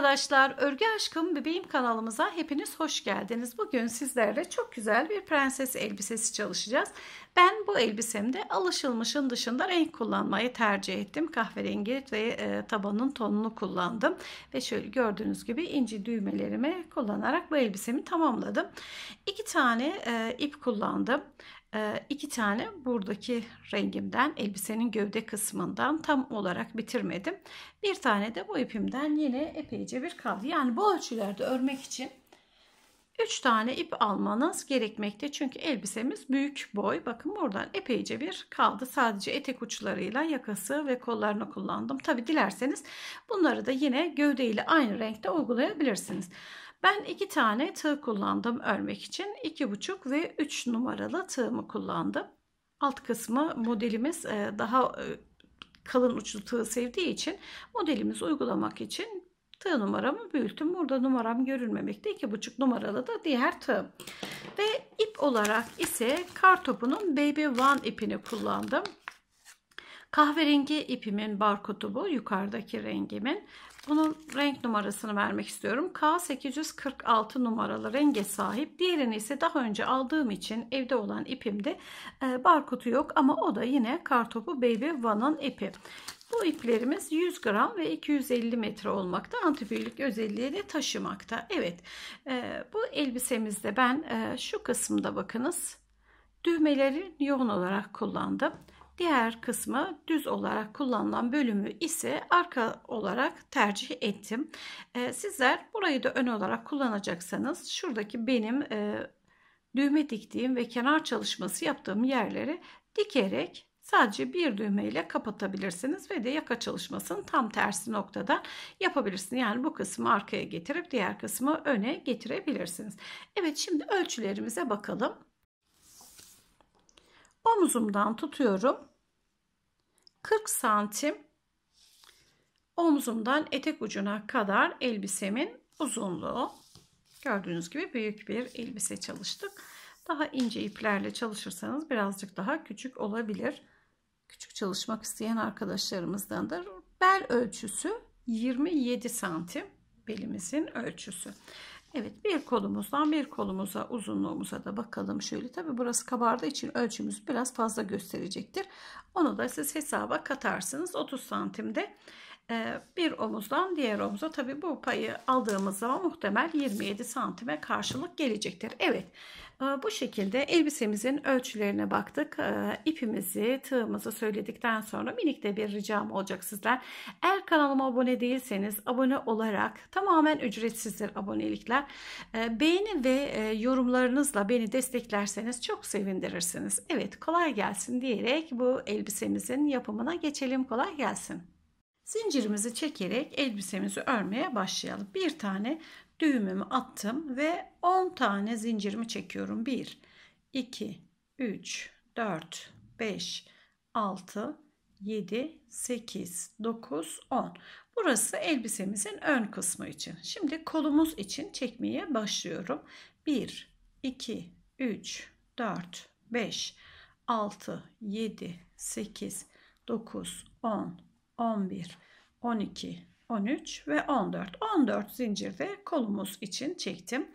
arkadaşlar, Örgü Aşkım Bebeğim kanalımıza hepiniz hoş geldiniz. Bugün sizlerle çok güzel bir prenses elbisesi çalışacağız. Ben bu elbisemde alışılmışın dışında renk kullanmayı tercih ettim. Kahverengi ve tabanın tonunu kullandım. Ve şöyle gördüğünüz gibi inci düğmelerimi kullanarak bu elbisemi tamamladım. 2 tane ip kullandım. 2 tane buradaki rengimden, elbisenin gövde kısmından tam olarak bitirmedim. 1 tane de bu ipimden yine epeyce bir kaldı. Yani bu ölçülerde örmek için 3 tane ip almanız gerekmekte. Çünkü elbisemiz büyük boy. Bakın buradan epeyce bir kaldı. Sadece etek uçlarıyla yakası ve kollarını kullandım. Tabi dilerseniz bunları da yine gövdeyle aynı renkte uygulayabilirsiniz. Ben 2 tane tığ kullandım örmek için. 2,5 ve 3 numaralı tığımı kullandım. Alt kısmı modelimiz daha kalın uçlu tığ sevdiği için modelimizi uygulamak için tığ numaramı büyüttüm. Burada numaram görünmemekte. 2,5 numaralı da diğer tığım. Ve ip olarak ise Kartopu'nun baby one ipini kullandım. Kahverengi ipimin barkodu bu. Yukarıdaki rengimin. Bunun renk numarasını vermek istiyorum. K846 numaralı renge sahip. Diğerini ise daha önce aldığım için evde olan ipimde barkodu yok. Ama o da yine Kartopu baby one'ın ipi. Bu iplerimiz 100 gram ve 250 metre olmakta. Antibiyolojik özelliği de taşımakta. Evet, bu elbisemizde ben şu kısımda bakınız. Düğmeleri yoğun olarak kullandım. Diğer kısmı düz olarak kullanılan bölümü ise arka olarak tercih ettim. Sizler burayı da ön olarak kullanacaksanız şuradaki benim düğme diktiğim ve kenar çalışması yaptığım yerleri dikerek sadece bir düğmeyle kapatabilirsiniz ve de yaka çalışmasını tam tersi noktada yapabilirsiniz. Yani bu kısmı arkaya getirip diğer kısmı öne getirebilirsiniz. Evet, şimdi ölçülerimize bakalım. Omuzumdan tutuyorum. 40 santim omuzumdan etek ucuna kadar elbisemin uzunluğu. Gördüğünüz gibi büyük bir elbise çalıştık. Daha ince iplerle çalışırsanız birazcık daha küçük olabilir. Küçük çalışmak isteyen arkadaşlarımızdandır. Bel ölçüsü 27 santim belimizin ölçüsü. Evet, bir kolumuzdan bir kolumuza uzunluğumuza da bakalım şöyle. Tabi burası kabardığı için ölçümüz biraz fazla gösterecektir. Onu da siz hesaba katarsınız. 30 santimde bir omuzdan diğer omuza, tabi bu payı aldığımız zaman muhtemel 27 santime karşılık gelecektir. Evet, bu şekilde elbisemizin ölçülerine baktık. İpimizi, tığımızı söyledikten sonra minik de bir ricam olacak sizden. Eğer kanalıma abone değilseniz abone olarak, tamamen ücretsizdir abonelikler. Beğeni ve yorumlarınızla beni desteklerseniz çok sevindirirsiniz. Evet, kolay gelsin diyerek bu elbisemizin yapımına geçelim. Kolay gelsin. Zincirimizi çekerek elbisemizi örmeye başlayalım. Bir tane düğümümü attım ve 10 tane zincirimi çekiyorum. 1, 2, 3, 4, 5, 6, 7, 8, 9, 10. Burası elbisemizin ön kısmı için. Şimdi kolumuz için çekmeye başlıyorum. 1, 2, 3, 4, 5, 6, 7, 8, 9, 10. 11, 12, 13 ve 14. 14 zincirde kolumuz için çektim.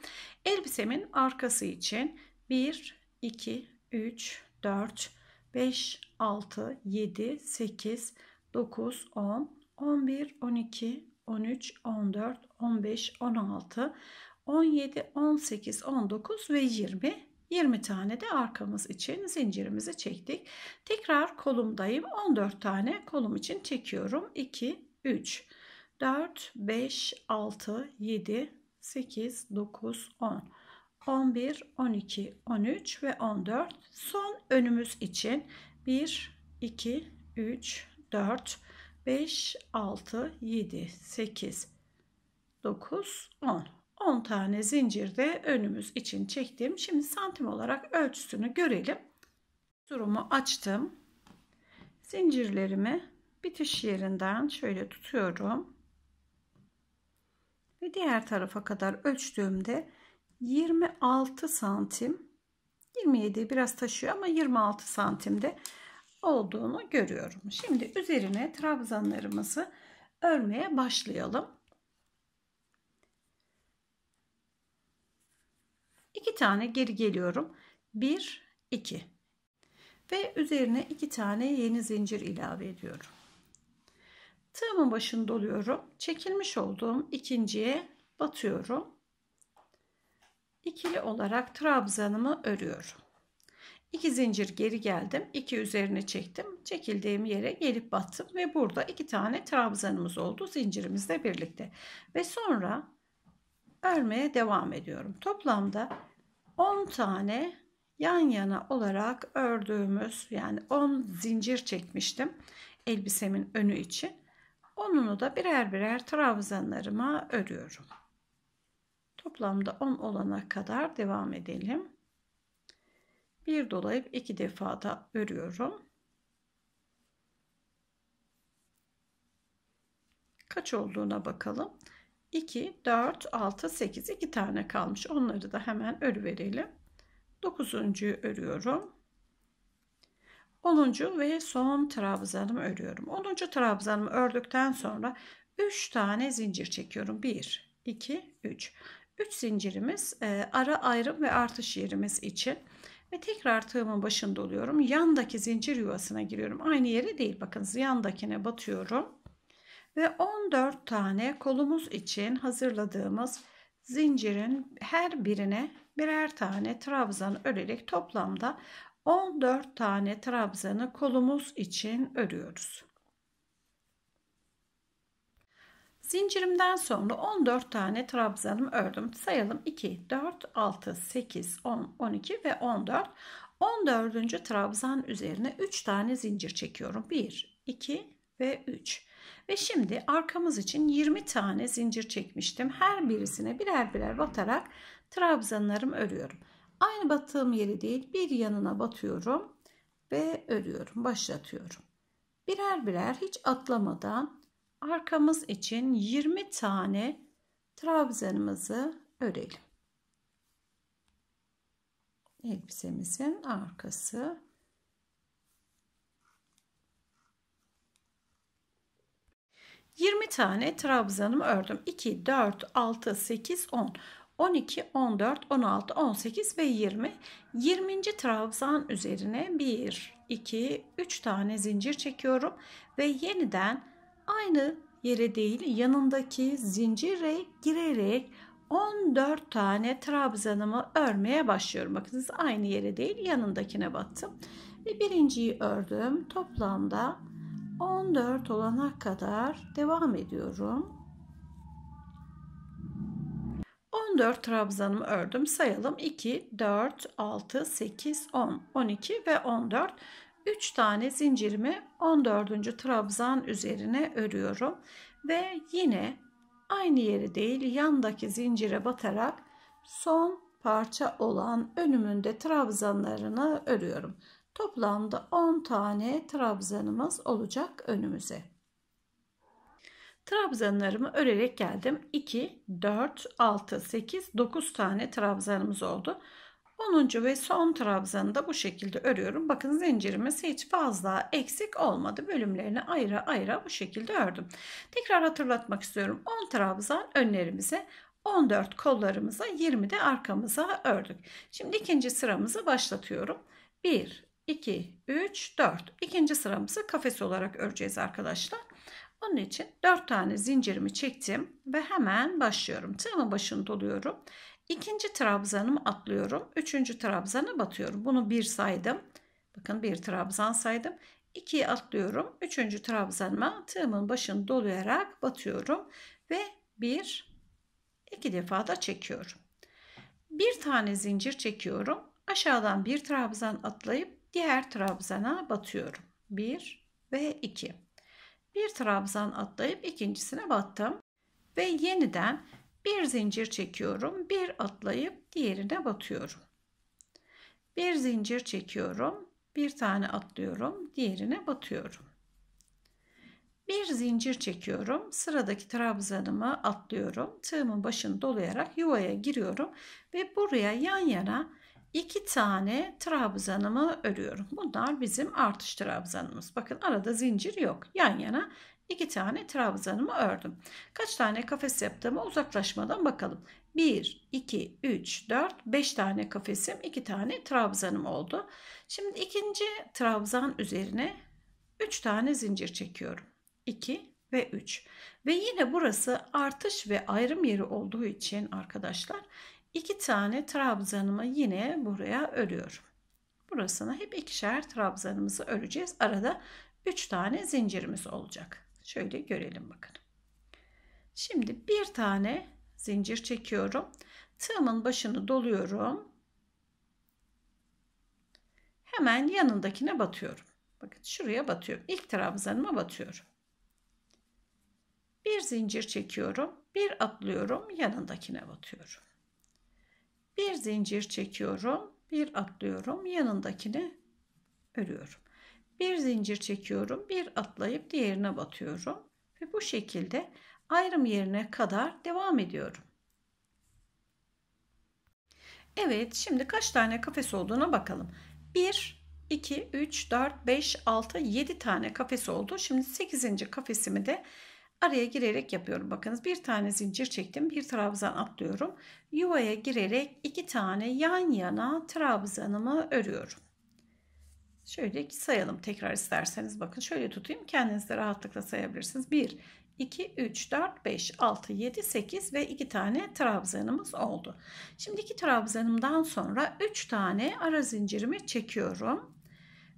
Elbisemin arkası için 1, 2, 3, 4, 5, 6, 7, 8, 9, 10, 11, 12, 13, 14, 15, 16, 17, 18, 19 ve 20. 20 tane de arkamız için zincirimizi çektik. Tekrar kolumdayım. 14 tane kolum için çekiyorum. 2, 3, 4, 5, 6, 7, 8, 9, 10, 11, 12, 13 ve 14. Son önümüz için 1, 2, 3, 4, 5, 6, 7, 8, 9, 10. 10 tane zincirde önümüz için çektim. Şimdi santim olarak ölçüsünü görelim. Durumu açtım. Zincirlerimi bitiş yerinden şöyle tutuyorum. Ve diğer tarafa kadar ölçtüğümde 26 santim, 27'yi biraz taşıyor ama 26 santimde olduğunu görüyorum. Şimdi üzerine trabzanlarımızı örmeye başlayalım. bir tane geri geliyorum. 1, 2 ve üzerine 2 tane yeni zincir ilave ediyorum. Tığımın başını doluyorum. Çekilmiş olduğum ikinciye batıyorum. İkili olarak trabzanımı örüyorum. 2 zincir geri geldim. 2 üzerine çektim. Çekildiğim yere gelip battım ve burada 2 tane trabzanımız oldu zincirimizle birlikte. Ve sonra örmeye devam ediyorum. Toplamda 10 tane yan yana olarak ördüğümüz, yani 10 zincir çekmiştim elbisemin önü için. Onunu da birer birer trabzanlarıma örüyorum. Toplamda 10 olana kadar devam edelim. Bir dolayıp 2 defa da örüyorum. Kaç olduğuna bakalım. 2, 4, 6, 8, 2 tane kalmış. Onları da hemen örüverelim. 9.'yu örüyorum. 10. ve son trabzanımı örüyorum. 10. trabzanımı ördükten sonra 3 tane zincir çekiyorum. 1, 2, 3. 3 zincirimiz ara, ayrım ve artış yerimiz için. Ve tekrar tığımın başında oluyorum. Yandaki zincir yuvasına giriyorum. Aynı yere değil, bakınız, yandakine batıyorum. Ve 14 tane kolumuz için hazırladığımız zincirin her birine birer tane trabzan örerek toplamda 14 tane trabzanı kolumuz için örüyoruz. Zincirimden sonra 14 tane trabzanımı ördüm. Sayalım: 2, 4, 6, 8, 10, 12 ve 14. 14. trabzan üzerine 3 tane zincir çekiyorum. 1, 2 ve 3. Ve şimdi arkamız için 20 tane zincir çekmiştim. Her birisine birer birer batarak trabzanlarımı örüyorum. Aynı battığım yeri değil, bir yanına batıyorum ve örüyorum, başlatıyorum. Birer birer, hiç atlamadan arkamız için 20 tane trabzanımızı örelim. Elbisemizin arkası. Tane trabzanımı ördüm. 2, 4, 6, 8, 10, 12, 14, 16, 18 ve 20. 20. trabzan üzerine 1, 2, 3 tane zincir çekiyorum ve yeniden aynı yere değil, yanındaki zincire girerek 14 tane trabzanımı örmeye başlıyorum. Bakınız, aynı yere değil, yanındakine battım ve birinciyi ördüm. Toplamda 14 olana kadar devam ediyorum. 14 trabzanımı ördüm. Sayalım: 2, 4, 6, 8, 10, 12 ve 14. 3 tane zincirimi 14. trabzan üzerine örüyorum. Ve yine aynı yeri değil, yandaki zincire batarak son parça olan önümünde trabzanlarını örüyorum. Toplamda 10 tane trabzanımız olacak önümüze. Trabzanlarımı örerek geldim. 2, 4, 6, 8, 9 tane trabzanımız oldu. 10. ve son trabzanı da bu şekilde örüyorum. Bakın, zincirimiz hiç fazla eksik olmadı. Bölümlerini ayrı ayrı bu şekilde ördüm. Tekrar hatırlatmak istiyorum. 10 trabzan önlerimize, 14 kollarımıza, 20 de arkamıza ördük. Şimdi ikinci sıramızı başlatıyorum. 1, 2, 3, 4. İkinci sıramızı kafes olarak öreceğiz arkadaşlar. Onun için 4 tane zincirimi çektim ve hemen başlıyorum. Tığımın başını doluyorum. İkinci trabzanımı atlıyorum. Üçüncü trabzana batıyorum. Bunu 1 saydım. Bakın, 1 trabzan saydım. 2'yi atlıyorum. Üçüncü trabzanıma tığımın başını dolayarak batıyorum. Ve 1, 2 defa da çekiyorum. 1 tane zincir çekiyorum. Aşağıdan bir trabzan atlayıp diğer trabzana batıyorum. 1 ve 2. Bir trabzan atlayıp ikincisine battım. Ve yeniden bir zincir çekiyorum. Bir atlayıp diğerine batıyorum. Bir zincir çekiyorum. Bir tane atlıyorum. Diğerine batıyorum. Bir zincir çekiyorum. Sıradaki trabzanımı atlıyorum. Tığımın başını dolayarak yuvaya giriyorum. Ve buraya yan yana 2 tane trabzanımı örüyorum. Bunlar bizim artış trabzanımız. Bakın, arada zincir yok. Yan yana 2 tane trabzanımı ördüm. Kaç tane kafes yaptığıma uzaklaşmadan bakalım. 1, 2, 3, 4, 5 tane kafesim, 2 tane trabzanım oldu. Şimdi ikinci trabzan üzerine 3 tane zincir çekiyorum. 2 ve 3. Ve yine burası artış ve ayrım yeri olduğu için arkadaşlar 2 tane trabzanımı yine buraya örüyorum. Burasına hep ikişer trabzanımızı öreceğiz. Arada 3 tane zincirimiz olacak. Şöyle görelim bakın. Şimdi bir tane zincir çekiyorum. Tığımın başını doluyorum. Hemen yanındakine batıyorum. Bakın şuraya batıyorum. İlk trabzanıma batıyorum. Bir zincir çekiyorum. Bir atlıyorum. Yanındakine batıyorum. Bir zincir çekiyorum. Bir atlıyorum. Yanındakini örüyorum. Bir zincir çekiyorum. Bir atlayıp diğerine batıyorum. Ve bu şekilde ayrım yerine kadar devam ediyorum. Evet, şimdi kaç tane kafes olduğuna bakalım. 1, 2, 3, 4, 5, 6, 7 tane kafes oldu. Şimdi 8. kafesimi de araya girerek yapıyorum. Bakınız bir tane zincir çektim. Bir trabzan atlıyorum. Yuvaya girerek 2 tane yan yana trabzanımı örüyorum. Şöyle sayalım tekrar isterseniz. Bakın şöyle tutayım. Kendiniz de rahatlıkla sayabilirsiniz. 1, 2, 3, 4, 5, 6, 7, 8 ve 2 tane trabzanımız oldu. Şimdi 2 trabzanımdan sonra 3 tane ara zincirimi çekiyorum.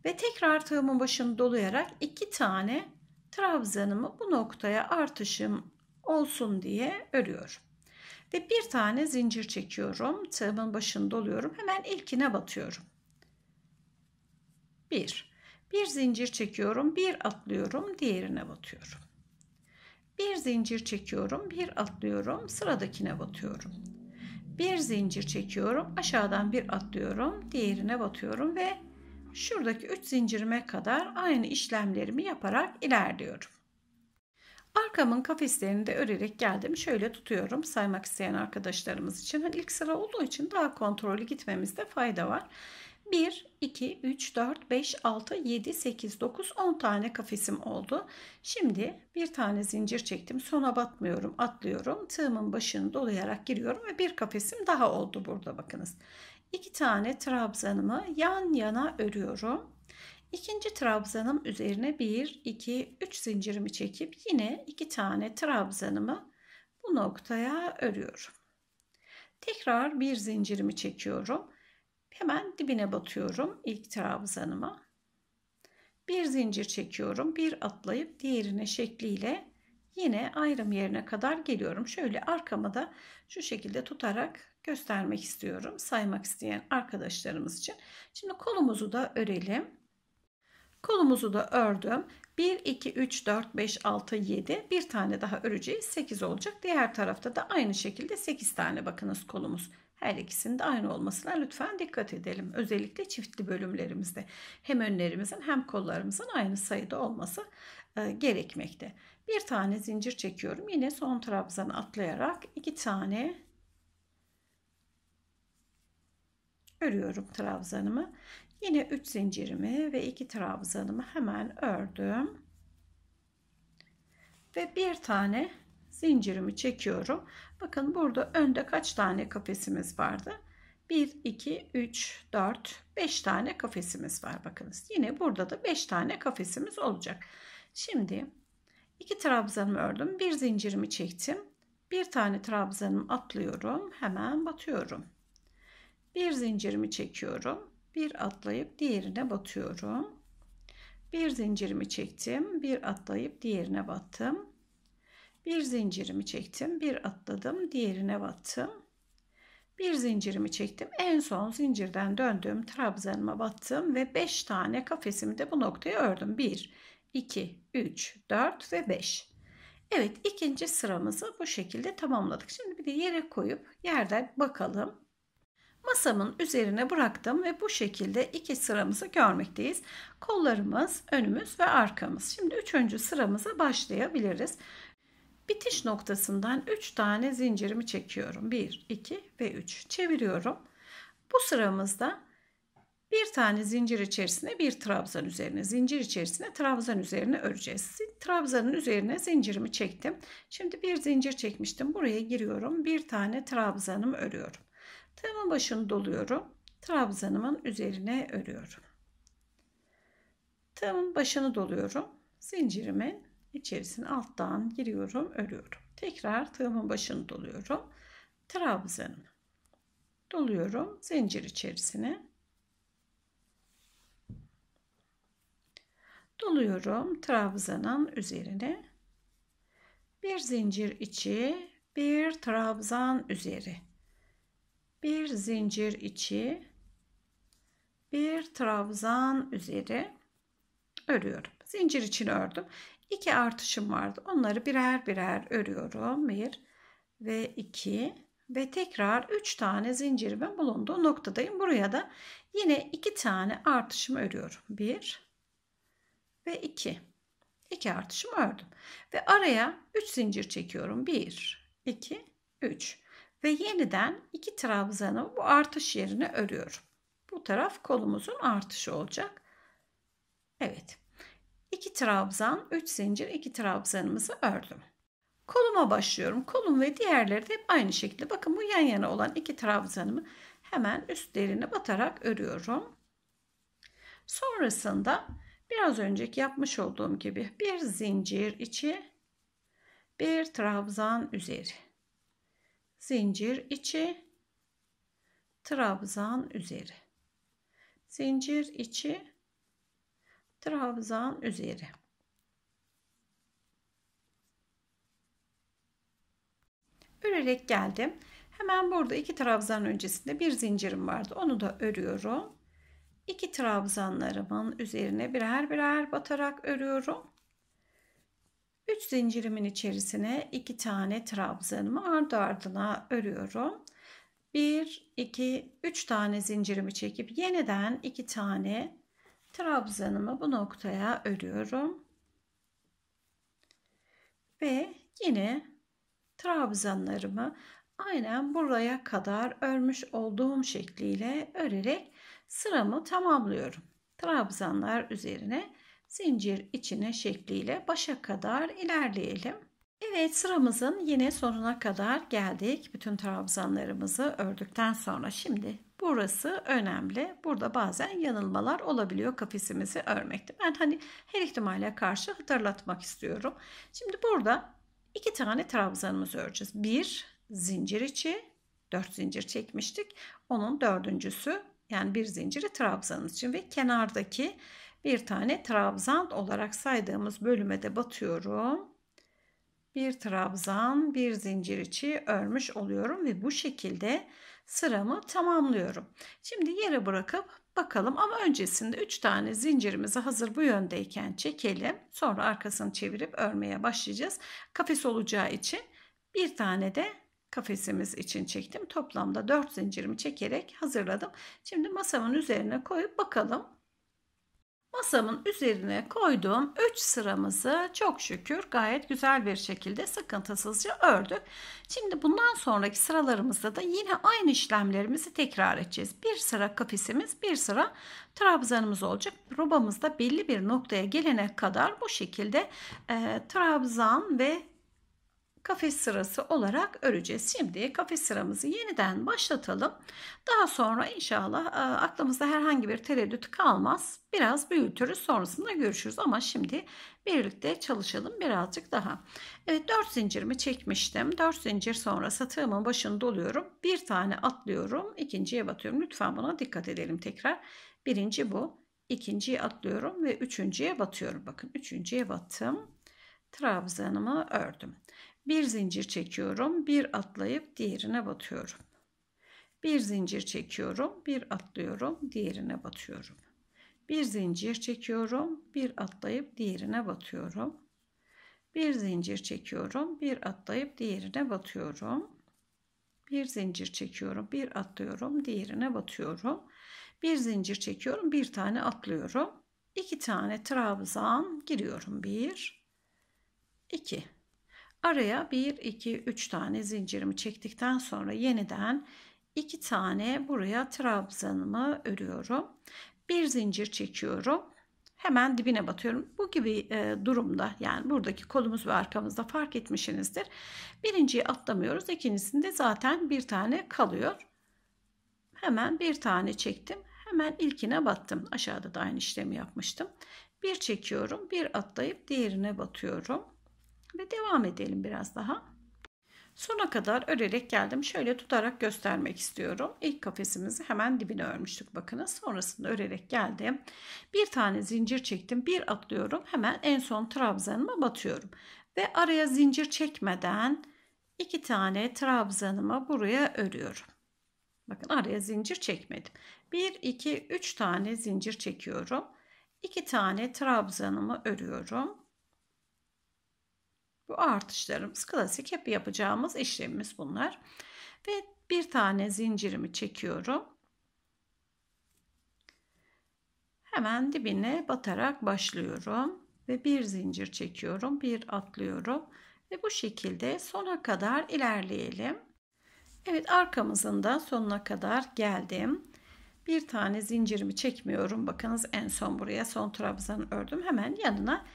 Ve tekrar tığımın başını dolayarak 2 tane trabzanımı bu noktaya artışım olsun diye örüyorum. Ve bir tane zincir çekiyorum. Tığımın başını doluyorum. Hemen ilkine batıyorum. 1 zincir çekiyorum. 1 atlıyorum. Diğerine batıyorum. Bir zincir çekiyorum, bir atlıyorum, sıradakine batıyorum. Bir zincir çekiyorum, aşağıdan bir atlıyorum, diğerine batıyorum ve şuradaki 3 zincirime kadar aynı işlemlerimi yaparak ilerliyorum. Arkamın kafeslerini de örerek geldim. Şöyle tutuyorum saymak isteyen arkadaşlarımız için. Hani ilk sıra olduğu için daha kontrollü gitmemizde fayda var. 1, 2, 3, 4, 5, 6, 7, 8, 9, 10 tane kafesim oldu. Şimdi bir tane zincir çektim. Sona batmıyorum, atlıyorum. Tığımın başını dolayarak giriyorum ve bir kafesim daha oldu burada bakınız. 2 tane trabzanımı yan yana örüyorum. İkinci trabzanım üzerine 1, 2, 3 zincirimi çekip yine 2 tane trabzanımı bu noktaya örüyorum. Tekrar bir zincirimi çekiyorum. Hemen dibine batıyorum ilk trabzanıma. Bir zincir çekiyorum. Bir atlayıp diğerine şekliyle yine ayrım yerine kadar geliyorum. Şöyle arkamı da şu şekilde tutarak göstermek istiyorum. Saymak isteyen arkadaşlarımız için. Şimdi kolumuzu da örelim. Kolumuzu da ördüm. 1, 2, 3, 4, 5, 6, 7. Bir tane daha öreceğiz. 8 olacak. Diğer tarafta da aynı şekilde 8 tane bakınız kolumuz. Her ikisinin de aynı olmasına lütfen dikkat edelim. Özellikle çiftli bölümlerimizde hem önlerimizin hem kollarımızın aynı sayıda olması gerekmekte. Bir tane zincir çekiyorum. Yine son trabzanı atlayarak 2 tane örüyorum trabzanımı. Yine 3 zincirimi ve 2 trabzanımı hemen ördüm. Ve bir tane zincirimi çekiyorum. Bakın burada önde kaç tane kafesimiz vardı? 1, 2, 3, 4, 5 tane kafesimiz var. Bakınız yine burada da 5 tane kafesimiz olacak. Şimdi 2 trabzanımı ördüm. Bir zincirimi çektim. Bir tane trabzanımı atlıyorum. Hemen batıyorum. Bir zincirimi çekiyorum. Bir atlayıp diğerine batıyorum. Bir zincirimi çektim. Bir atlayıp diğerine battım. Bir zincirimi çektim, bir atladım, diğerine battım. Bir zincirimi çektim, en son zincirden döndüm, trabzanıma battım ve 5 tane kafesimi de bu noktaya ördüm. 1, 2, 3, 4 ve 5. Evet, ikinci sıramızı bu şekilde tamamladık. Şimdi bir de yere koyup yerden bakalım. Masamın üzerine bıraktım ve bu şekilde 2 sıramızı görmekteyiz. Kollarımız, önümüz ve arkamız. Şimdi 3. sıramıza başlayabiliriz. Bitiş noktasından 3 tane zincirimi çekiyorum. 1, 2 ve 3. Çeviriyorum. Bu sıramızda Bir tane zincir içerisine bir trabzan üzerine, zincir içerisine trabzan üzerine öreceğiz. Trabzanın üzerine zincirimi çektim. Şimdi bir zincir çekmiştim. Buraya giriyorum. Bir tane trabzanımı örüyorum. Tığımın başını doluyorum. Trabzanımın üzerine örüyorum. Tığımın başını doluyorum. Zincirimin içerisine alttan giriyorum, örüyorum. Tekrar tığımın başını doluyorum. Trabzanımı doluyorum. Zincir içerisine. Doluyorum trabzanın üzerine. Bir zincir içi, bir trabzan üzeri. Bir zincir içi, bir trabzan üzeri örüyorum. Zincir içini ördüm. 2 artışım vardı. Onları birer birer örüyorum. 1 ve 2 ve tekrar 3 tane zincirimin bulunduğu noktadayım. Buraya da yine 2 tane artışımı örüyorum. 1 ve 2 artışımı ördüm ve araya 3 zincir çekiyorum. 1 2 3 ve yeniden 2 trabzanı bu artış yerine örüyorum. Bu taraf kolumuzun artışı olacak. Evet, 2 trabzan, 3 zincir, 2 trabzanımızı ördüm. Koluma başlıyorum. Kolum ve diğerleri de hep aynı şekilde. Bakın bu yan yana olan 2 trabzanımı hemen üstlerine batarak örüyorum. Sonrasında biraz önceki yapmış olduğum gibi bir zincir içi, bir trabzan üzeri, zincir içi, trabzan üzeri, zincir içi, trabzan üzeri. Örerek geldim. Hemen burada 2 trabzan öncesinde bir zincirim vardı. Onu da örüyorum. 2 trabzanlarımın üzerine birer birer batarak örüyorum. 3 zincirimin içerisine 2 tane trabzanımı ardı ardına örüyorum. 1, 2, 3 tane zincirimi çekip yeniden 2 tane trabzanımı bu noktaya örüyorum. Ve yine trabzanlarımı aynen buraya kadar örmüş olduğum şekliyle örerek sıramı tamamlıyorum. Trabzanlar üzerine, zincir içine şekliyle başa kadar ilerleyelim. Evet, sıramızın yine sonuna kadar geldik. Bütün trabzanlarımızı ördükten sonra şimdi burası önemli. Burada bazen yanılmalar olabiliyor kafesimizi örmekte. Ben her ihtimale karşı hatırlatmak istiyorum. Şimdi burada 2 tane trabzanımızı öreceğiz. 1 zincir içi, 4 zincir çekmiştik. Onun 4.'sü. Yani bir zinciri trabzanımız için ve kenardaki bir tane trabzan olarak saydığımız bölüme de batıyorum. Bir trabzan, bir zincir içi örmüş oluyorum ve bu şekilde sıramı tamamlıyorum. Şimdi yere bırakıp bakalım ama öncesinde 3 tane zincirimizi hazır bu yöndeyken çekelim. Sonra arkasını çevirip örmeye başlayacağız. Kafes olacağı için bir tane de kafesimiz için çektim. Toplamda 4 zincirimi çekerek hazırladım. Şimdi masamın üzerine koyup bakalım. Masamın üzerine koyduğum 3 sıramızı çok şükür gayet güzel bir şekilde sıkıntısızca ördük. Şimdi bundan sonraki sıralarımızda da yine aynı işlemlerimizi tekrar edeceğiz. Bir sıra kafesimiz, bir sıra trabzanımız olacak. Robamızda belli bir noktaya gelene kadar bu şekilde trabzan ve kafes sırası olarak öreceğiz. Şimdi kafes sıramızı yeniden başlatalım. Daha sonra inşallah aklımızda herhangi bir tereddüt kalmaz. Biraz büyütürüz, sonrasında görüşürüz ama şimdi birlikte çalışalım birazcık daha. Evet, 4 zincirimi çekmiştim. 4 zincir sonrası tığımın başını doluyorum. Bir tane atlıyorum. İkinciye batıyorum. Lütfen buna dikkat edelim tekrar. Birinci bu. İkinciye atlıyorum ve üçüncüye batıyorum. Bakın üçüncüye battım. Trabzanımı ördüm. Bir zincir çekiyorum, bir atlayıp diğerine batıyorum. Bir zincir çekiyorum, bir atlıyorum, diğerine batıyorum. Bir zincir çekiyorum, bir atlayıp diğerine batıyorum. Bir zincir çekiyorum, bir atlayıp diğerine batıyorum. Bir zincir çekiyorum, bir atlıyorum, diğerine batıyorum. Bir zincir çekiyorum, bir tane atlıyorum. 2 tane trabzan giriyorum. 1, 2. Araya 1, 2, 3 tane zincirimi çektikten sonra yeniden 2 tane buraya trabzanımı örüyorum. Bir zincir çekiyorum. Hemen dibine batıyorum. Bu gibi durumda, yani buradaki kolumuz ve arkamızda fark etmişsinizdir. Birinciyi atlamıyoruz. İkincisinde zaten bir tane kalıyor. Hemen bir tane çektim. Hemen ilkine battım. Aşağıda da aynı işlemi yapmıştım. Bir çekiyorum. Bir atlayıp diğerine batıyorum. Ve devam edelim biraz daha. Sona kadar örerek geldim. Şöyle tutarak göstermek istiyorum. İlk kafesimizi hemen dibine örmüştük. Bakınız, sonrasında örerek geldim. Bir tane zincir çektim. Bir atlıyorum. Hemen en son trabzanıma batıyorum. Ve araya zincir çekmeden 2 tane trabzanımı buraya örüyorum. Bakın, araya zincir çekmedim. 1, 2, 3 tane zincir çekiyorum. 2 tane trabzanımı örüyorum. Bu artışlarımız klasik, hep yapacağımız işlemimiz bunlar. Ve bir tane zincirimi çekiyorum. Hemen dibine batarak başlıyorum. Ve bir zincir çekiyorum. Bir atlıyorum. Ve bu şekilde sona kadar ilerleyelim. Evet, arkamızın da sonuna kadar geldim. Bir tane zincirimi çekmiyorum. Bakınız, en son buraya son trabzanı ördüm. Hemen yanına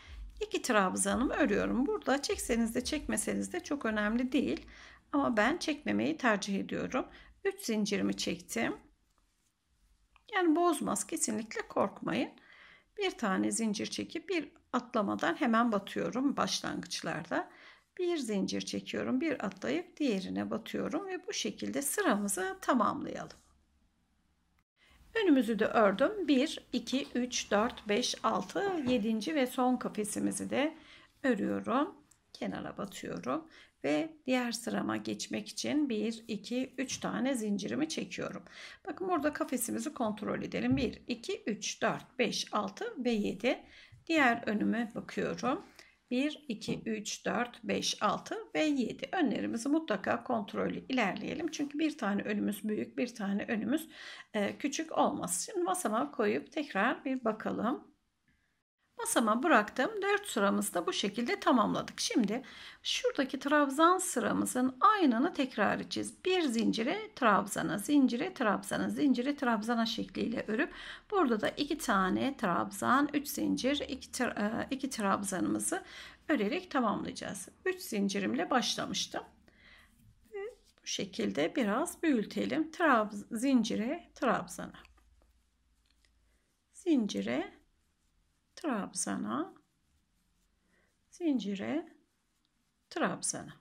2 trabzanımı örüyorum. Burada çekseniz de çekmeseniz de çok önemli değil. Ama ben çekmemeyi tercih ediyorum. 3 zincirimi çektim. Yani bozmaz, kesinlikle korkmayın. Bir tane zincir çekip bir atlamadan hemen batıyorum başlangıçlarda. Bir zincir çekiyorum, bir atlayıp diğerine batıyorum ve bu şekilde sıramızı tamamlayalım. Önümüzü de ördüm. 1, 2, 3, 4, 5, 6, 7. ve son kafesimizi de örüyorum. Kenara batıyorum ve diğer sırama geçmek için 1, 2, 3 tane zincirimi çekiyorum. Bakın, burada kafesimizi kontrol edelim. 1, 2, 3, 4, 5, 6 ve 7. Diğer önüme bakıyorum. 1, 2, 3, 4, 5, 6 ve 7. Önlerimizi mutlaka kontrollü ilerleyelim. Çünkü bir tane önümüz büyük, bir tane önümüz küçük olmasın. Şimdi masama koyup tekrar bir bakalım. Masama bıraktım. 4 sıramızı da bu şekilde tamamladık. Şimdi şuradaki trabzan sıramızın aynını tekrar edeceğiz. Bir zincire trabzana, zincire trabzana, zincire trabzana şekliyle örüp burada da 2 tane trabzan, 3 zincir, 2 trabzanımızı örerek tamamlayacağız. 3 zincirimle başlamıştım. Bu şekilde biraz büyütelim. Zincire, trabzana. Zincire, trabzana, zincire, trabzana,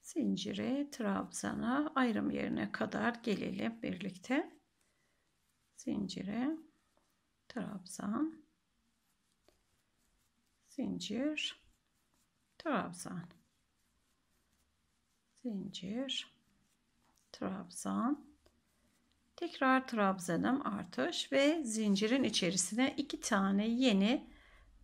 zincire, trabzana, ayrım yerine kadar gelelim birlikte. Zincire, trabzan, zincir, trabzan, zincir, trabzan. Tekrar trabzanım, artış ve zincirin içerisine 2 tane yeni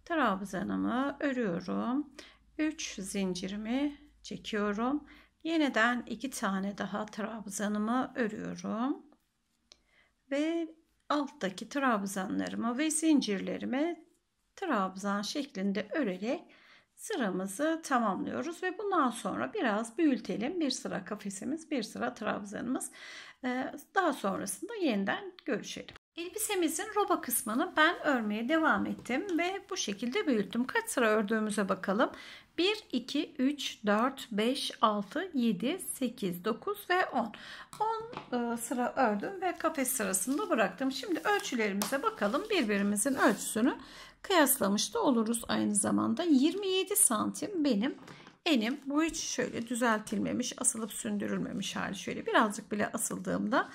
trabzanımı örüyorum. 3 zincirimi çekiyorum. Yeniden 2 tane daha trabzanımı örüyorum. Ve alttaki trabzanlarımı ve zincirlerimi trabzan şeklinde örerek sıramızı tamamlıyoruz ve bundan sonra biraz büyütelim. Bir sıra kafesimiz, bir sıra trabzanımız. Daha sonrasında yeniden görüşelim. Elbisemizin roba kısmını ben örmeye devam ettim ve bu şekilde büyüttüm. Kaç sıra ördüğümüze bakalım. 1, 2, 3, 4, 5, 6, 7, 8, 9 ve 10. 10 sıra ördüm ve kafes sırasında bıraktım. Şimdi ölçülerimize bakalım. Birbirimizin ölçüsünü kıyaslamış da oluruz aynı zamanda. 27 santim benim elim. Bu hiç şöyle düzeltilmemiş, asılıp sündürülmemiş hali. Şöyle birazcık bile asıldığımda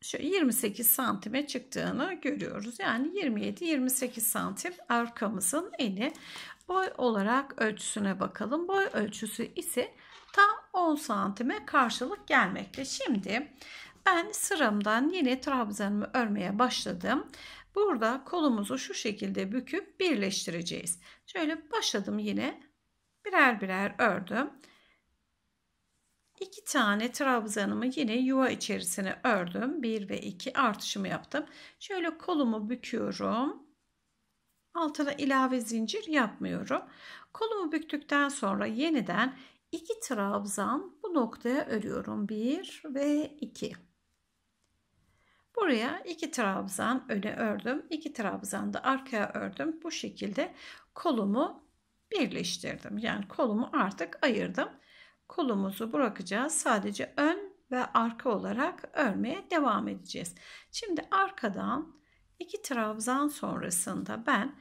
şöyle 28 santime çıktığını görüyoruz. Yani 27-28 santim arkamızın eni. Boy olarak ölçüsüne bakalım. Boy ölçüsü ise tam 10 santime karşılık gelmekte. Şimdi ben sıramdan yine trabzanımı örmeye başladım. Burada kolumuzu şu şekilde büküp birleştireceğiz. Şöyle başladım yine. Birer birer ördüm. 2 tane trabzanımı yine yuva içerisine ördüm. 1 ve 2 artışımı yaptım. Şöyle kolumu büküyorum. Altına ilave zincir yapmıyorum. Kolumu büktükten sonra yeniden 2 trabzan bu noktaya örüyorum. 1 ve 2. Buraya 2 trabzan öne ördüm. 2 trabzan da arkaya ördüm. Bu şekilde kolumu birleştirdim. Yani kolumu artık ayırdım. Kolumuzu bırakacağız. Sadece ön ve arka olarak örmeye devam edeceğiz. Şimdi arkadan 2 trabzan sonrasında ben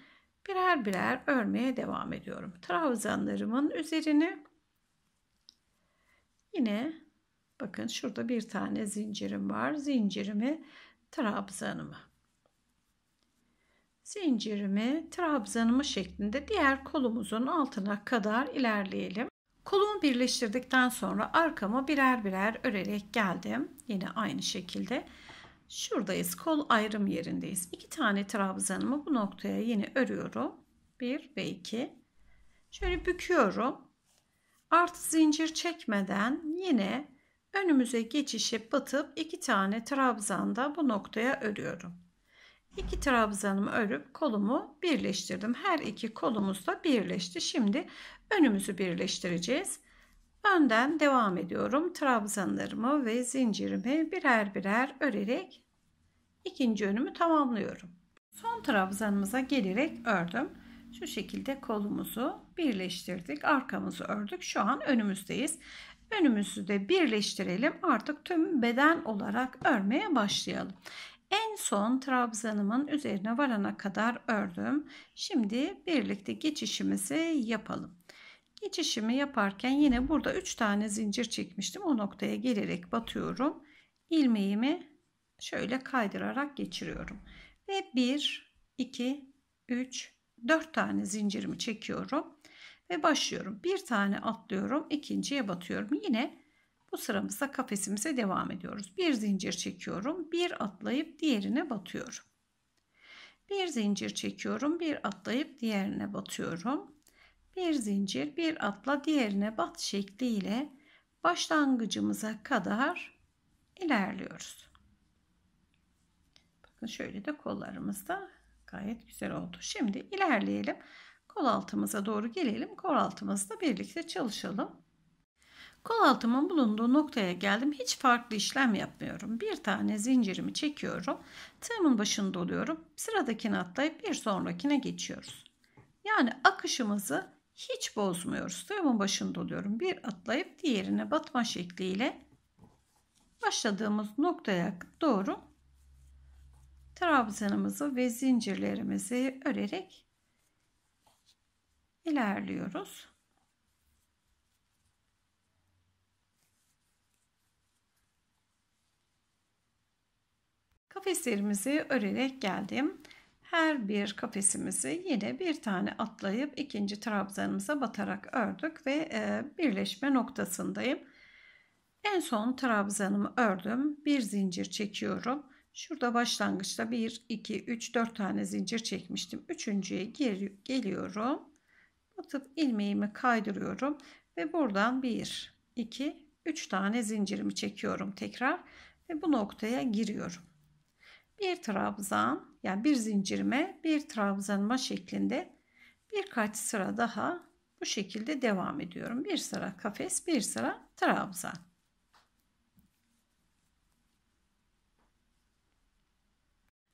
birer birer örmeye devam ediyorum. Trabzanlarımın üzerine yine bakın şurada bir tane zincirim var. Zincirimi, trabzanımı. Zincirimi, trabzanımı şeklinde diğer kolumuzun altına kadar ilerleyelim. Kolumu birleştirdikten sonra arkama birer birer örerek geldim. Yine aynı şekilde şuradayız. Kol ayrım yerindeyiz. 2 tane trabzanımı bu noktaya yine örüyorum. 1 ve 2. Şöyle büküyorum. Artı zincir çekmeden yine önümüze geçişe batıp 2 tane trabzanda bu noktaya örüyorum. 2 trabzanımı örüp kolumu birleştirdim. Her iki kolumuz da birleşti. Şimdi önümüzü birleştireceğiz. Önden devam ediyorum. Trabzanlarımı ve zincirimi birer birer örerek ikinci önümü tamamlıyorum. Son trabzanımıza gelerek ördüm. Şu şekilde kolumuzu birleştirdik. Arkamızı ördük. Şu an önümüzdeyiz. Önümüzü de birleştirelim. Artık tüm beden olarak örmeye başlayalım. En son trabzanımın üzerine varana kadar ördüm. Şimdi birlikte geçişimizi yapalım. Geçişimi yaparken yine burada 3 tane zincir çekmiştim. O noktaya gelerek batıyorum. İlmeğimi şöyle kaydırarak geçiriyorum. Ve 1, 2, 3, 4 tane zincirimi çekiyorum. Ve başlıyorum. Bir tane atlıyorum. İkinciye batıyorum. Yine bu sıramızda kafesimize devam ediyoruz. Bir zincir çekiyorum. Bir atlayıp diğerine batıyorum. Bir zincir çekiyorum. Bir atlayıp diğerine batıyorum. Bir zincir, bir atla diğerine bat şekliyle başlangıcımıza kadar ilerliyoruz. Bakın şöyle de kollarımız da gayet güzel oldu. Şimdi ilerleyelim. Kol altımıza doğru gelelim. Kol altımızda birlikte çalışalım. Kol altımın bulunduğu noktaya geldim. Hiç farklı işlem yapmıyorum. Bir tane zincirimi çekiyorum. Tığımın başında oluyorum. Sıradakini atlayıp bir sonrakine geçiyoruz. Yani akışımızı hiç bozmuyoruz. Tığımın başında oluyorum. Bir atlayıp diğerine batma şekliyle başladığımız noktaya doğru trabzanımızı ve zincirlerimizi örerek ilerliyoruz. Kafeslerimizi örerek geldim. Her bir kafesimizi yine bir tane atlayıp ikinci trabzanımıza batarak ördük ve birleşme noktasındayım. En son trabzanımı ördüm. Bir zincir çekiyorum. Şurada başlangıçta 1, 2, 3, 4 tane zincir çekmiştim. Üçüncüye geliyorum. Batıp ilmeğimi kaydırıyorum. Ve buradan 1, 2, 3 tane zincirimi çekiyorum tekrar. Ve bu noktaya giriyorum. Bir trabzan, yani bir zincirime, bir trabzanıma şeklinde birkaç sıra daha bu şekilde devam ediyorum. Bir sıra kafes, bir sıra trabzan.